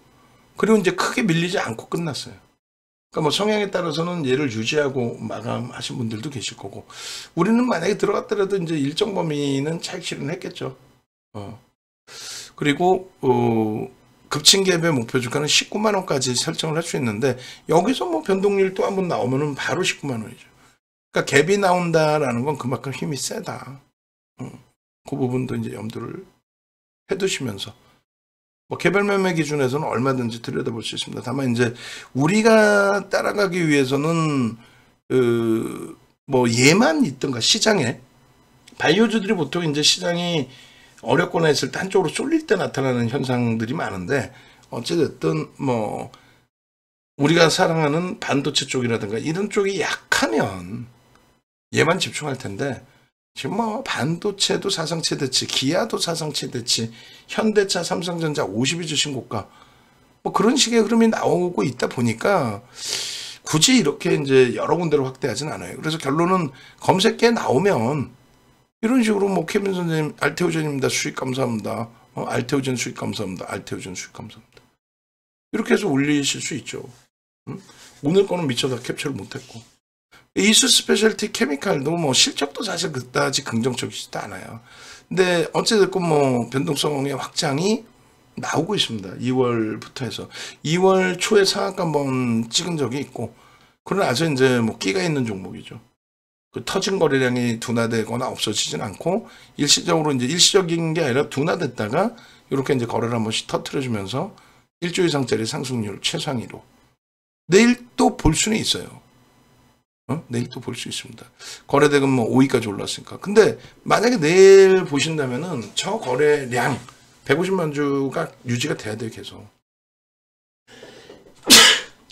그리고 이제 크게 밀리지 않고 끝났어요. 그러니까 뭐 성향에 따라서는 얘를 유지하고 마감하신 분들도 계실 거고, 우리는 만약에 들어갔더라도 이제 일정 범위는 차익 실현했겠죠. 어. 그리고 어, 급칭갭의 목표 주가는 십구만 원까지 설정을 할 수 있는데, 여기서 뭐 변동률 또 한 번 나오면은 바로 십구만 원이죠. 그러니까 갭이 나온다라는 건 그만큼 힘이 세다. 어. 그 부분도 이제 염두를 해두시면서. 뭐 개별 매매 기준에서는 얼마든지 들여다볼 수 있습니다. 다만 이제 우리가 따라가기 위해서는 그 뭐 얘만 있던가 시장에 바이오주들이 보통 이제 시장이 어렵거나 했을 때 한쪽으로 쏠릴 때 나타나는 현상들이 많은데, 어찌됐든 뭐 우리가 사랑하는 반도체 쪽이라든가 이런 쪽이 약하면 얘만 집중할 텐데, 지금 뭐 반도체도 사상 최대치, 기아도 사상 최대치, 현대차, 삼성전자 오십이 주 신고가, 뭐 그런 식의 흐름이 나오고 있다 보니까 굳이 이렇게 이제 여러 군데로 확대하진 않아요. 그래서 결론은 검색기에 나오면 이런 식으로 뭐 케빈 선생님 알테오젠입니다. 수익 감사합니다. 어, 알테오젠 수익 감사합니다. 알테오젠 수익 감사합니다. 이렇게 해서 올리실 수 있죠. 응? 오늘 거는 미처 다 캡처를 못했고. 이수 스페셜티 케미칼도 뭐 실적도 사실 그다지 긍정적이지도 않아요. 근데 어찌됐건 뭐 변동성의 확장이 나오고 있습니다. 이월부터 해서 이월 초에 상한가 한번 찍은 적이 있고, 그건 아주 이제 뭐 끼가 있는 종목이죠. 그 터진 거래량이 둔화되거나 없어지진 않고 일시적으로 이제 일시적인 게 아니라 둔화됐다가 이렇게 이제 거래를 한 번씩 터트려주면서 일조 이상짜리 상승률 최상위로 내일 또 볼 수는 있어요. 어? 내일 또 볼 수 있습니다. 거래대금 뭐 오위까지 올랐으니까. 근데 만약에 내일 보신다면은 저 거래량 백오십만 주가 유지가 돼야 돼요, 계속.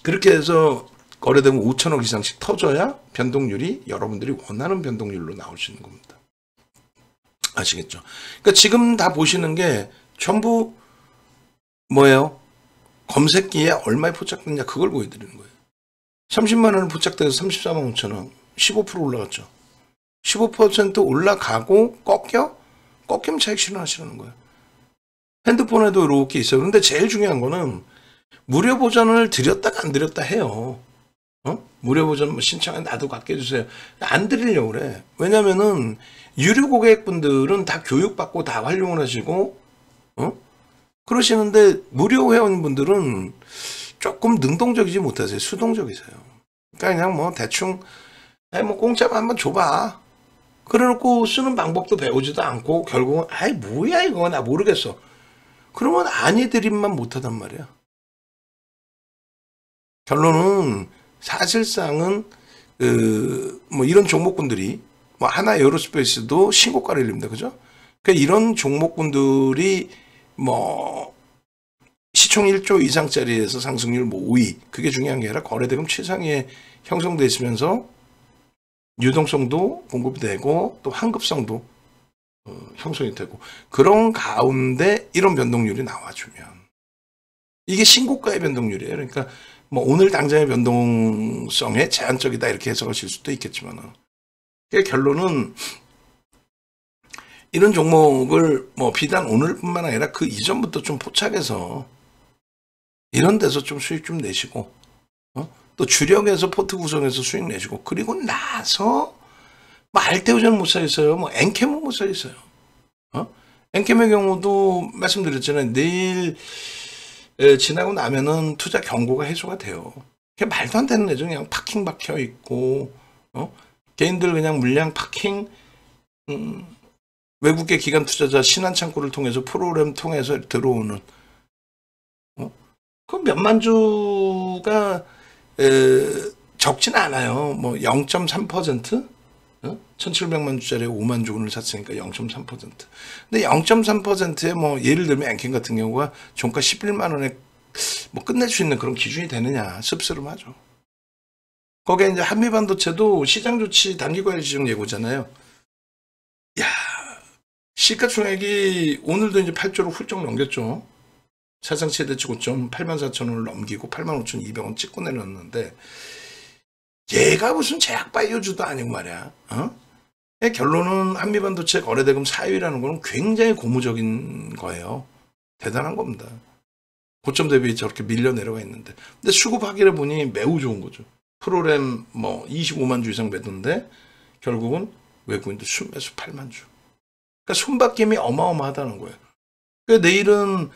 그렇게 해서 거래되면 오천억 이상씩 터져야 변동률이 여러분들이 원하는 변동률로 나올 수 있는 겁니다. 아시겠죠? 그러니까 지금 다 보시는 게 전부 뭐예요? 검색기에 얼마에 포착됐냐, 그걸 보여드리는 거예요. 삼십만 원을 포착돼서 삼십사만 오천원, 십오 퍼센트 올라갔죠. 십오 퍼센트 올라가고 꺾여? 꺾이면 차익 실현하시라는 거예요. 핸드폰에도 이렇게 있어요. 근데 제일 중요한 거는 무료 보전을 드렸다가 안 드렸다 해요. 어? 무료 보전 신청해 나도 갖게 해주세요. 안 드리려고 그래. 왜냐면은 유료 고객분들은 다 교육받고 다 활용을 하시고, 어? 그러시는데 무료 회원분들은 조금 능동적이지 못하세요. 수동적이세요. 그러니까 그냥 뭐 대충, 아이 뭐 공짜만 한번 줘봐. 그래놓고 쓰는 방법도 배우지도 않고 결국은 아이 뭐야 이거 나 모르겠어. 그러면 아니 드림만 못하단 말이야. 결론은 사실상은 그 뭐 이런 종목군들이 뭐 하나 에어로스페이스도 신고가를 일립니다. 그죠? 그러니까 이런 종목군들이 뭐 시총 일조 이상짜리에서 상승률 뭐 오위, 그게 중요한 게 아니라 거래대금 최상위에 형성돼 있으면서 유동성도 공급이 되고 또 환급성도 어, 형성이 되고, 그런 가운데 이런 변동률이 나와주면 이게 신고가의 변동률이에요. 그러니까 뭐 오늘 당장의 변동성에 제한적이다 이렇게 해석하실 수도 있겠지만, 결론은 이런 종목을 뭐 비단 오늘뿐만 아니라 그 이전부터 좀 포착해서 이런 데서 좀 수익 좀 내시고, 어? 또 주력에서 포트 구성해서 수익 내시고, 그리고 나서 뭐 알테오젠 못 사겠어요. 뭐 엔켐은 못 사겠어요. 어? 엔켐의 경우도 말씀드렸잖아요. 내일 예, 지나고 나면은 투자 경고가 해소가 돼요. 그냥 말도 안 되는 애죠. 그냥 파킹 박혀 있고, 어? 개인들 그냥 물량 파킹, 음, 외국계 기관 투자자 신한 창구를 통해서 프로그램 통해서 들어오는, 어? 그 몇만 주가 에, 적진 않아요. 뭐 영점 삼 퍼센트? 어? 천칠백만 주짜리 오만 주 오늘 샀으니까 영점 삼 퍼센트. 근데 영점 삼 퍼센트에 뭐 예를 들면 엔켐 같은 경우가 종가 십일만 원에 뭐 끝낼 수 있는 그런 기준이 되느냐, 씁쓸하죠. 거기에 이제 한미반도체도 시장 조치 단기과열 지정 예고잖아요. 야, 시가총액이 오늘도 이제 팔조를 훌쩍 넘겼죠. 사상 최대치 고점 팔만 사천 원을 넘기고 팔만 오천 이백 원 찍고 내렸는데, 얘가 무슨 제약바이오주도 아니고 말이야. 어? 결론은 한미반도체 거래대금 사위라는 거는 굉장히 고무적인 거예요. 대단한 겁니다. 고점 대비 저렇게 밀려 내려가 있는데. 근데 수급 하기를 보니 매우 좋은 거죠. 프로그램 뭐 이십오만 주 이상 매도인데 결국은 외국인들 순매수 팔만 주. 그러니까 손바뀜이 어마어마하다는 거예요. 그러니까 내일은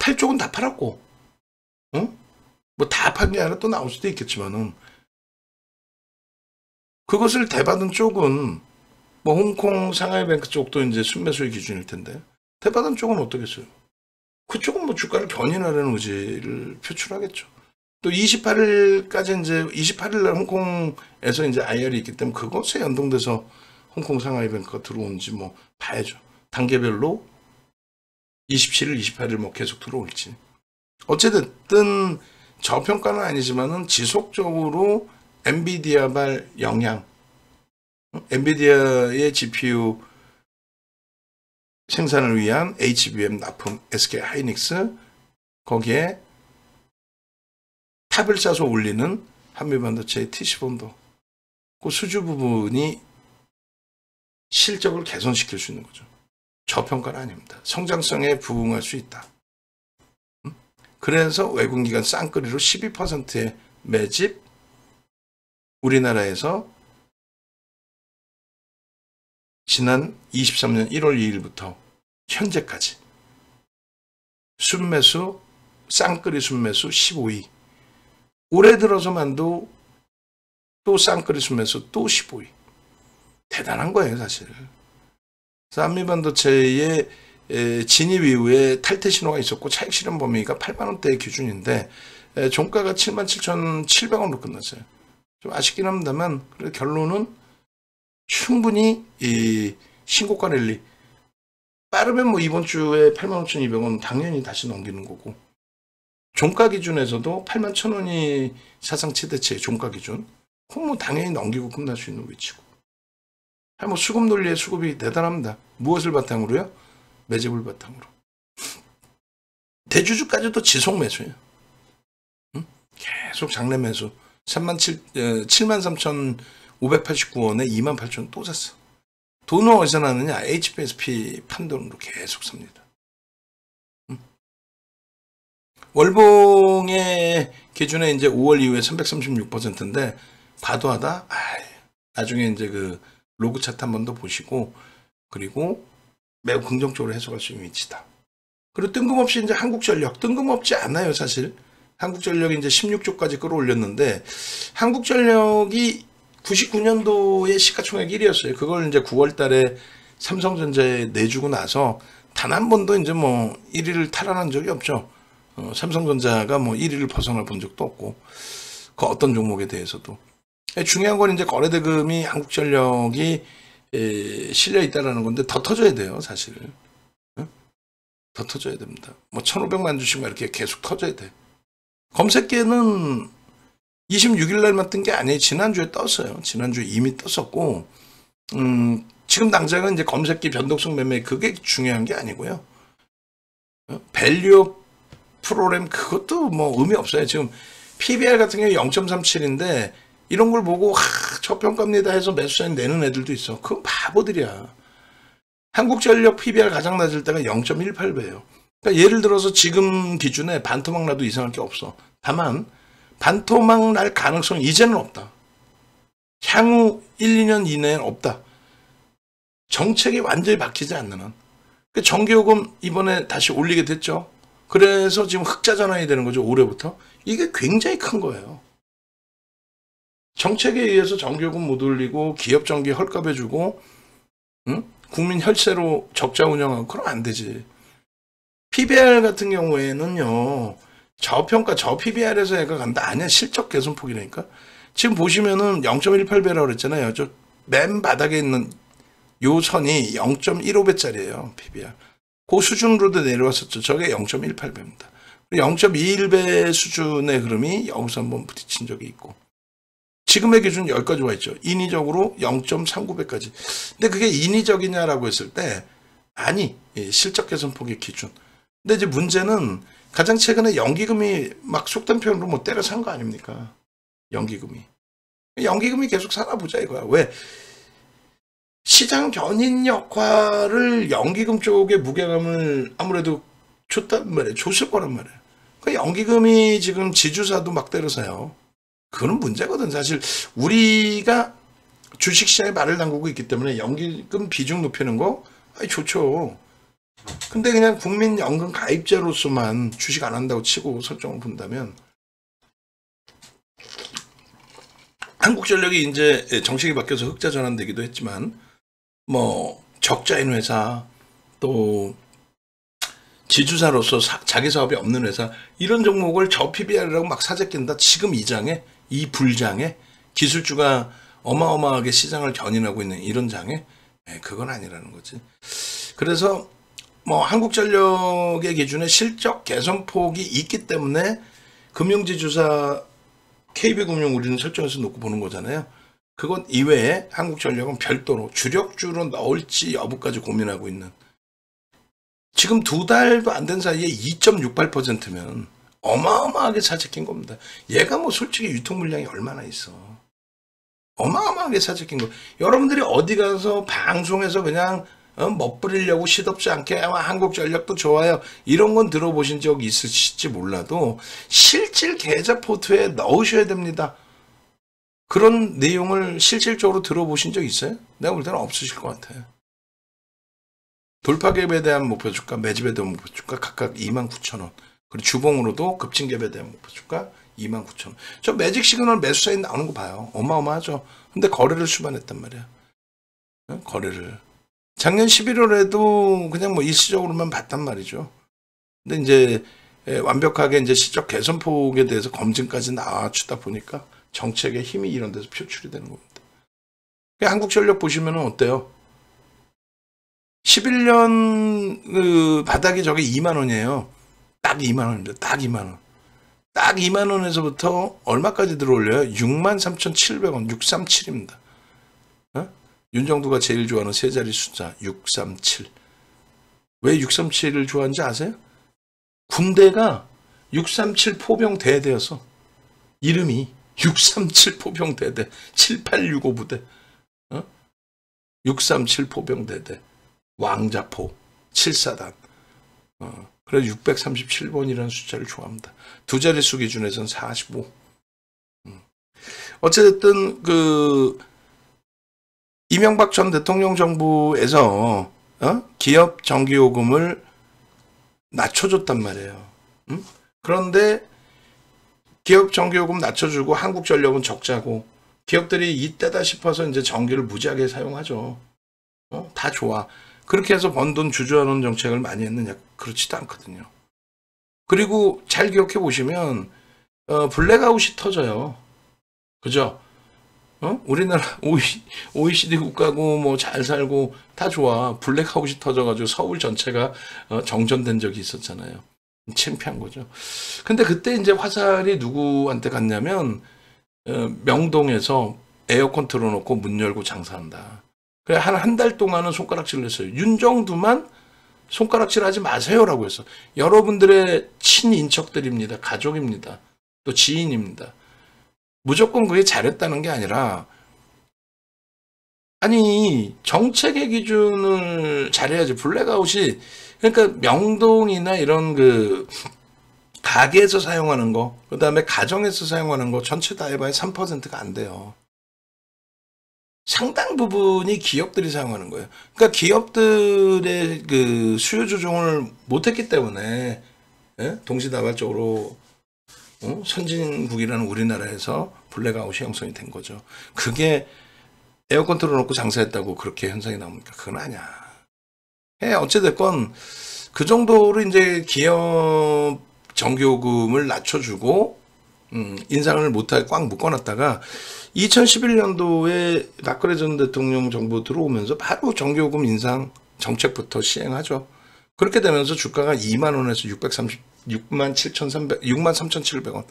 팔 쪽은 다 팔았고, 어? 뭐 다 판 게 아니라 또 나올 수도 있겠지만은, 그것을 대받은 쪽은 뭐 홍콩 상하이뱅크 쪽도 이제 순매수의 기준일 텐데, 대받은 쪽은 어떻겠어요? 그쪽은 뭐 주가를 견인하려는 의지를 표출하겠죠. 또 이십팔일까지 이제 이십팔일날 홍콩에서 이제 아이알이 있기 때문에 그것에 연동돼서 홍콩 상하이뱅크가 들어온지 뭐 봐야죠. 단계별로 이십칠일, 이십팔일 뭐 계속 들어올지. 어쨌든 저평가는 아니지만은 지속적으로 엔비디아 발 영향, 엔비디아의 지피유 생산을 위한 에이치비엠 납품, 에스케이 하이닉스, 거기에 탑을 짜서 올리는 한미반도체의 티씨본도 그 수주 부분이 실적을 개선시킬 수 있는 거죠. 저평가는 아닙니다. 성장성에 부응할 수 있다. 그래서 외국기관 쌍끌이로 십이 퍼센트의 매집, 우리나라에서 지난 이십삼년 일월 이일부터 현재까지 순매수, 쌍끌이 순매수 십오위, 올해 들어서만도 또 쌍끌이 순매수 또 십오위. 대단한 거예요, 사실. 한미반도체의 진입 이후에 탈퇴 신호가 있었고 차익 실현 범위가 팔만 원대의 기준인데 종가가 칠만 칠천칠백 원으로 끝났어요. 좀 아쉽긴 합니다만 그래도 결론은 충분히 이 신고가 랠리 빠르면 뭐 이번 주에 팔만 오천이백 원 당연히 다시 넘기는 거고 종가 기준에서도 팔만 천 원이 사상 최대치의 종가 기준 그럼 뭐 당연히 넘기고 끝날 수 있는 위치고 뭐 수급 논리의 수급이 대단합니다. 무엇을 바탕으로요? 매집을 바탕으로. 대주주까지도 지속 매수예요. 응? 계속 장내 매수. 칠만 삼천오백팔십구 원에 이만 팔천 원 또 샀어. 돈은 어디서 나느냐? 에이치피에스피 판돈으로 계속 삽니다. 응? 월봉의 기준에 이제 오월 이후에 삼백삼십육 퍼센트인데 과도하다? 아이, 나중에 이제 그 로그 차트 한 번 더 보시고 그리고 매우 긍정적으로 해석할 수 있는 위치다. 그리고 뜬금없이 이제 한국전력 뜬금없지 않아요 사실. 한국전력이 이제 십육조까지 끌어올렸는데 한국전력이 구십구년도에 시가총액 일위였어요. 그걸 이제 구월 달에 삼성전자에 내주고 나서 단 한 번도 이제 뭐 일위를 탈환한 적이 없죠. 어, 삼성전자가 뭐 일위를 벗어나 본 적도 없고 그 어떤 종목에 대해서도. 중요한 건 이제 거래대금이 한국전력이 실려 있다라는 건데 더 터져야 돼요, 사실. 더 터져야 됩니다. 뭐 천오백만 주씩 이렇게 계속 터져야 돼. 검색계는 이십육일 날만 뜬 게 아니에요. 지난주에 떴어요. 지난주에 이미 떴었고, 음, 지금 당장은 이제 검색기 변동성 매매 그게 중요한 게 아니고요. 밸류 프로그램 그것도 뭐 의미 없어요. 지금 피비알 같은 경우 영점삼칠인데. 이런 걸 보고 하, 저평가입니다 해서 매수사인 내는 애들도 있어. 그건 바보들이야. 한국전력 피비알 가장 낮을 때가 영점일팔배예요. 그러니까 예를 들어서 지금 기준에 반토막 나도 이상할 게 없어. 다만 반토막 날 가능성이 이제는 없다. 향후 일, 이년 이내엔 없다. 정책이 완전히 바뀌지 않는 한. 그러니까 전기요금 이번에 다시 올리게 됐죠. 그래서 지금 흑자 전환이 되는 거죠. 올해부터. 이게 굉장히 큰 거예요. 정책에 의해서 전기요금 못 올리고 기업 전기 헐값 해주고 응? 국민 혈세로 적자 운영하고 그럼 안 되지. 피비알 같은 경우에는요. 저평가 저 피비알에서 애가 간다. 아니야 실적 개선폭이라니까. 지금 보시면은 영점일팔배라고 그랬잖아요. 저 맨 바닥에 있는 요 선이 영점일오배짜리예요. 피비알. 그 수준으로도 내려왔었죠. 저게 영점일팔배입니다. 영점이일배 수준의 흐름이 여기서 한번 부딪힌 적이 있고. 지금의 기준 여기까지 와 있죠. 인위적으로 영점삼구배까지. 근데 그게 인위적이냐라고 했을 때 아니 실적 개선 폭의 기준. 근데 이제 문제는 가장 최근에 연기금이 막 속된 표현으로 뭐 때려 산 거 아닙니까? 연기금이. 연기금이 계속 살아보자 이거야. 왜? 시장 견인 역할을 연기금 쪽에 무게감을 아무래도 줬단 말이에요. 줬을 거란 말이에요. 그 연기금이 지금 지주사도 막 때려 사요. 그건 문제거든. 사실 우리가 주식시장에 발을 담그고 있기 때문에 연기금 비중 높이는 거 아이 좋죠. 근데 그냥 국민연금 가입자로서만 주식 안 한다고 치고 설정을 본다면 한국전력이 이제 정책이 바뀌어서 흑자 전환되기도 했지만 뭐 적자인 회사 또 지주사로서 사, 자기 사업이 없는 회사 이런 종목을 저 피비알이라고 막 사재낀다. 지금 이 장에 이 불장에 기술주가 어마어마하게 시장을 견인하고 있는 이런 장에 네, 그건 아니라는 거지. 그래서 뭐 한국전력의 기준에 실적 개선폭이 있기 때문에 금융지주사 케이비금융 우리는 설정해서 놓고 보는 거잖아요. 그것 이외에 한국전력은 별도로 주력주로 넣을지 여부까지 고민하고 있는 지금 두 달도 안 된 사이에 이점육팔 퍼센트면 어마어마하게 사재낀 겁니다. 얘가 뭐 솔직히 유통 물량이 얼마나 있어. 어마어마하게 사재낀 거. 여러분들이 어디 가서 방송에서 그냥 어, 멋부리려고 시덥지 않게 아, 한국전력도 좋아요. 이런 건 들어보신 적 있으실지 몰라도 실질 계좌 포트에 넣으셔야 됩니다. 그런 내용을 실질적으로 들어보신 적 있어요? 내가 볼 때는 없으실 것 같아요. 돌파갭에 대한 목표주가, 매집에 대한 목표주가 각각 이만 구천 원. 그리고 주봉으로도 급진갭에 대한 목표주가 이만 구천 원. 저 매직 시그널 매수사인 나오는 거 봐요. 어마어마하죠. 근데 거래를 수반했단 말이야. 거래를. 작년 십일월에도 그냥 뭐 일시적으로만 봤단 말이죠. 근데 이제 완벽하게 이제 실적 개선 폭에 대해서 검증까지 나와주다 보니까 정책의 힘이 이런 데서 표출이 되는 겁니다. 한국전력 보시면 어때요? 십일 년 그 바닥이 저게 이만 원이에요. 딱 이만 원입니다. 딱 이만 원. 딱 이만 원에서부터 얼마까지 들어올려요? 육만 삼천칠백 원. 육백삼십칠입니다. 어? 윤정두가 제일 좋아하는 세 자리 숫자 육백삼십칠. 왜 육백삼십칠을 좋아하는지 아세요? 군대가 육백삼십칠 포병 대대였어. 이름이 육백삼십칠 포병 대대. 칠팔육오 부대. 어? 육백삼십칠 포병 대대. 왕자포. 칠사단. 어. 그래서 육백삼십칠 번이라는 숫자를 좋아합니다. 두 자릿수 기준에서는 사십오. 음. 어쨌든 그 이명박 전 대통령 정부에서 어? 기업 전기요금을 낮춰줬단 말이에요. 음? 그런데 기업 전기요금 낮춰주고 한국전력은 적자고 기업들이 이때다 싶어서 이제 전기를 무지하게 사용하죠. 어? 다 좋아. 그렇게 해서 번 돈 주주하는 정책을 많이 했느냐? 그렇지도 않거든요. 그리고 잘 기억해 보시면 어, 블랙아웃이 터져요. 그죠? 어? 우리나라 오이시디 국가고 뭐 잘 살고 다 좋아. 블랙아웃이 터져가지고 서울 전체가 어, 정전된 적이 있었잖아요. 창피한 거죠. 근데 그때 이제 화살이 누구한테 갔냐면 어, 명동에서 에어컨 틀어놓고 문 열고 장사한다. 그래, 한, 한 달 동안은 손가락질을 했어요. 윤정두만 손가락질 하지 마세요라고 했어. 여러분들의 친인척들입니다. 가족입니다. 또 지인입니다. 무조건 그게 잘했다는 게 아니라, 아니, 정책의 기준을 잘해야지. 블랙아웃이, 그러니까 명동이나 이런 그, 가게에서 사용하는 거, 그 다음에 가정에서 사용하는 거, 전체 다 해봐야 삼 퍼센트가 안 돼요. 상당 부분이 기업들이 사용하는 거예요. 그러니까 기업들의 그 수요 조정을 못했기 때문에 예? 동시다발적으로 어? 선진국이라는 우리나라에서 블랙아웃이 형성이 된 거죠. 그게 에어컨 틀어놓고 장사했다고 그렇게 현상이 나옵니까? 그건 아니야. 예, 어찌됐건 그 정도로 이제 기업 정기요금을 낮춰주고 음, 인상을 못하게 꽉 묶어놨다가 이천십일 년도에 박근혜 전 대통령 정부 들어오면서 바로 전기요금 인상 정책부터 시행하죠. 그렇게 되면서 주가가 이만 원에서 육만 칠천삼백 원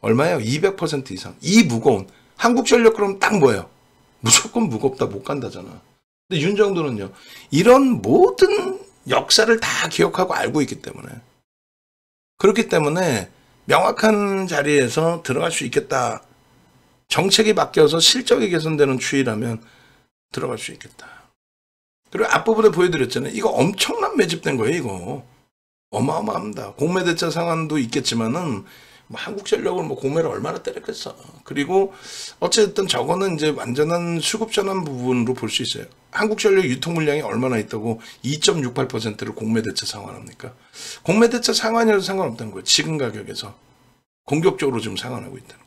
얼마예요? 이백 퍼센트 이상. 이 무거운. 한국전력 그럼 딱 뭐예요? 무조건 무겁다. 못 간다잖아. 근데 윤정두는요. 이런 모든 역사를 다 기억하고 알고 있기 때문에. 그렇기 때문에 명확한 자리에서 들어갈 수 있겠다. 정책이 바뀌어서 실적이 개선되는 추이라면 들어갈 수 있겠다. 그리고 앞부분에 보여드렸잖아요. 이거 엄청난 매집된 거예요. 이거 어마어마합니다. 공매대차 상황도 있겠지만은 뭐 한국전력을 뭐 공매를 얼마나 때렸겠어. 그리고 어쨌든 저거는 이제 완전한 수급 전환 부분으로 볼 수 있어요. 한국전력 유통 물량이 얼마나 있다고 이 점 육팔 퍼센트를 공매대차 상환합니까? 공매대차 상환이라도 상관없다는 거예요. 지금 가격에서 공격적으로 지금 상환하고 있다는 거예요.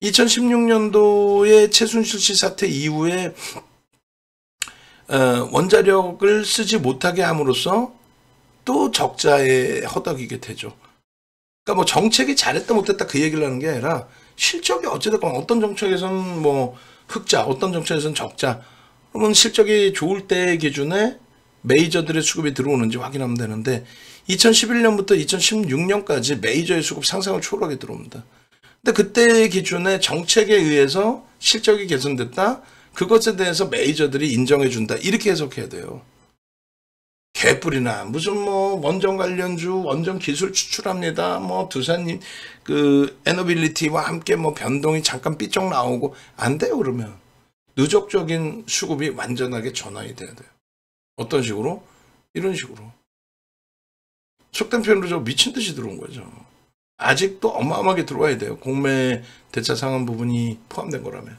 이천십육 년도에 최순실 씨 사태 이후에 원자력을 쓰지 못하게 함으로써 또 적자에 허덕이게 되죠. 그러니까 뭐 정책이 잘했다 못했다 그 얘기를 하는 게 아니라 실적이 어찌됐건 어떤 정책에서는 뭐 흑자, 어떤 정책에서는 적자. 그러면 실적이 좋을 때 기준에 메이저들의 수급이 들어오는지 확인하면 되는데 이천십일 년부터 이천십육 년까지 메이저의 수급 상상을 초월하게 들어옵니다. 근데 그때 기준에 정책에 의해서 실적이 개선됐다. 그것에 대해서 메이저들이 인정해준다. 이렇게 해석해야 돼요. 개뿔이나 무슨 뭐 원전 관련주 원전 기술 추출합니다. 뭐 두산님 그 에너빌리티와 함께 뭐 변동이 잠깐 삐쩍 나오고 안 돼요. 그러면 누적적인 수급이 완전하게 전환이 돼야 돼요. 어떤 식으로? 이런 식으로. 속된 표현으로 저 미친 듯이 들어온 거죠. 아직도 어마어마하게 들어와야 돼요. 공매 대차 상한 부분이 포함된 거라면.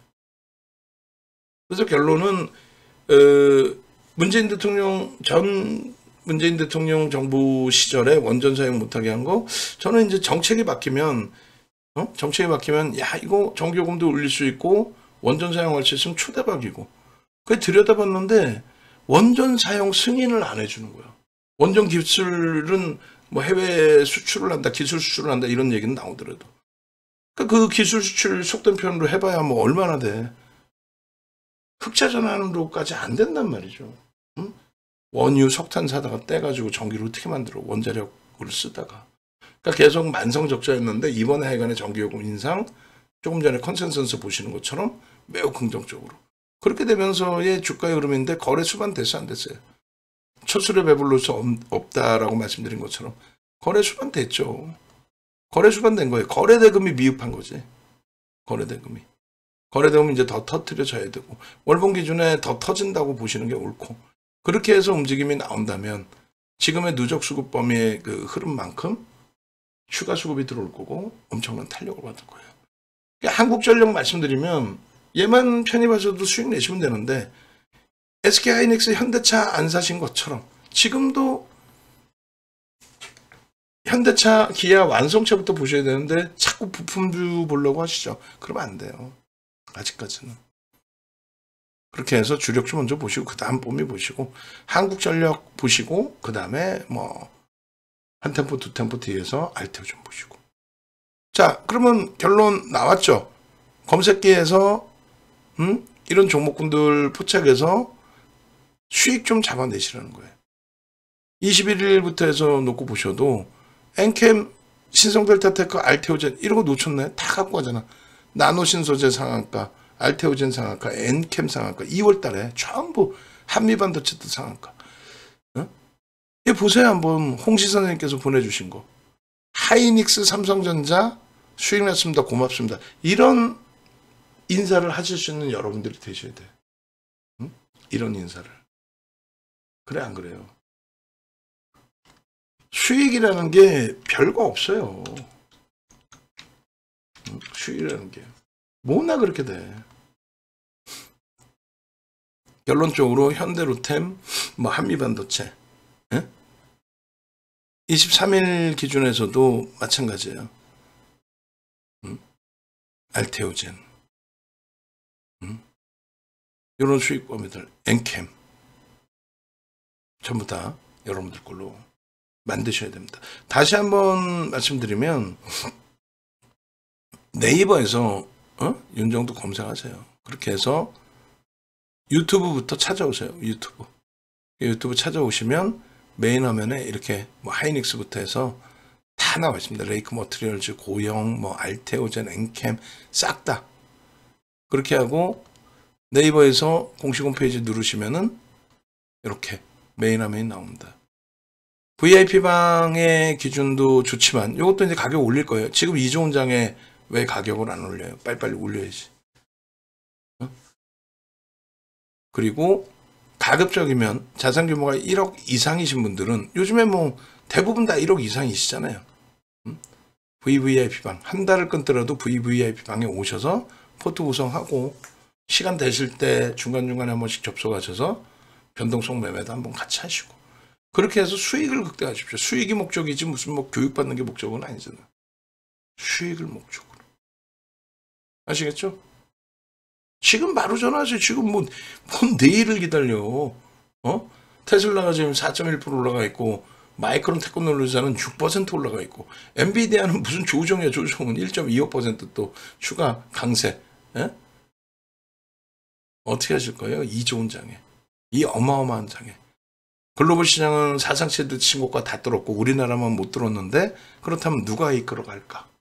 그래서 결론은 어, 문재인 대통령 전 문재인 대통령 정부 시절에 원전 사용 못하게 한 거 저는 이제 정책이 바뀌면 어? 정책이 바뀌면 야 이거 전기요금도 올릴 수 있고 원전 사용할 수 있으면 초대박이고 그게 들여다봤는데 원전 사용 승인을 안 해주는 거야. 원전 기술은 뭐 해외 수출을 한다 기술 수출을 한다 이런 얘기는 나오더라도 그 기술 수출 속된 표현으로 해봐야 뭐 얼마나 돼. 흑자 전환으로까지 안 된단 말이죠. 응? 원유 석탄 사다가 떼가지고 전기를 어떻게 만들어? 원자력을 쓰다가. 그러니까 계속 만성적자였는데 이번에 하여간에 전기요금 인상 조금 전에 컨센서스 보시는 것처럼 매우 긍정적으로. 그렇게 되면서의 주가의 흐름인데 거래 수만 됐어 안 됐어요? 첫 수를 배불러서 없다라고 말씀드린 것처럼 거래 수만 됐죠. 거래 수만 된 거예요. 거래 대금이 미흡한 거지. 거래 대금이. 거래되면 이제 더 터트려져야 되고 월봉 기준에 더 터진다고 보시는 게 옳고 그렇게 해서 움직임이 나온다면 지금의 누적 수급 범위의 그 흐름만큼 추가 수급이 들어올 거고 엄청난 탄력을 받을 거예요. 한국전력 말씀드리면 얘만 편입하셔도 수익 내시면 되는데 에스케이하이닉스 현대차 안 사신 것처럼 지금도 현대차 기아 완성차부터 보셔야 되는데 자꾸 부품주 보려고 하시죠. 그러면 안 돼요. 아직까지는. 그렇게 해서 주력주 먼저 보시고 그 다음 봄이 보시고 한국전력 보시고 그 다음에 뭐 한 템포 두 템포 뒤에서 알테오젠 보시고. 자 그러면 결론 나왔죠. 검색기에서 음? 이런 종목군들 포착해서 수익 좀 잡아내시라는 거예요. 이십일 일부터 해서 놓고 보셔도 엔켐 신성델타테크 알테오젠 이런 거 놓쳤네. 다 갖고 가잖아. 나노신소재 상한가, 알테오젠 상한가, 엔켐 상한가, 이월 달에 전부 한미반도체도 상한가. 어? 예, 보세요. 한번 홍시 선생님께서 보내주신 거. 하이닉스 삼성전자 수익 났습니다. 고맙습니다. 이런 인사를 하실 수 있는 여러분들이 되셔야 돼요. 응? 이런 인사를. 그래 안 그래요? 수익이라는 게 별거 없어요. 수익이라는 게 뭐나 그렇게 돼. 결론적으로 현대로템 뭐 한미반도체 예? 이십삼 일 기준에서도 마찬가지예요. 음? 알테오젠 음? 이런 수익 범위들 엔켐 전부 다 여러분들 걸로 만드셔야 됩니다. 다시 한번 말씀드리면 네이버에서 어? 윤정두 검색하세요. 그렇게 해서 유튜브부터 찾아오세요. 유튜브. 유튜브 찾아오시면 메인 화면에 이렇게 뭐 하이닉스부터 해서 다 나와 있습니다. 레이크 머티리얼즈, 고영, 뭐 알테오젠, 엔켐 싹 다. 그렇게 하고 네이버에서 공식 홈페이지 누르시면은 이렇게 메인 화면이 나옵니다. 브이아이피방의 기준도 좋지만 이것도 이제 가격 올릴 거예요. 지금 이조 원장에 왜 가격을 안 올려요? 빨리빨리 올려야지. 어? 그리고 가급적이면 자산 규모가 일억 이상이신 분들은 요즘에 뭐 대부분 다 일억 이상이시잖아요. 음? 브이브이아이피방 한 달을 끊더라도 브이브이아이피방에 오셔서 포트 구성하고 시간 되실 때 중간중간에 한 번씩 접속하셔서 변동성 매매도 한번 같이 하시고 그렇게 해서 수익을 극대화하십시오. 수익이 목적이지 무슨 뭐 교육받는 게 목적은 아니잖아요. 수익을 목적으로. 아시겠죠? 지금 바로 전화하세요. 지금 뭐, 뭔 내일을 기다려. 어? 테슬라가 지금 사 점 일 퍼센트 올라가 있고, 마이크론 테크놀로지사는 육 퍼센트 올라가 있고, 엔비디아는 무슨 조정이야, 조정은 일 점 이오 퍼센트 또 추가 강세. 예? 어떻게 하실 거예요? 이 조 원 장에. 이 어마어마한 장에. 글로벌 시장은 사상 최대 신고가 다 들었고, 우리나라만 못 들었는데, 그렇다면 누가 이끌어갈까?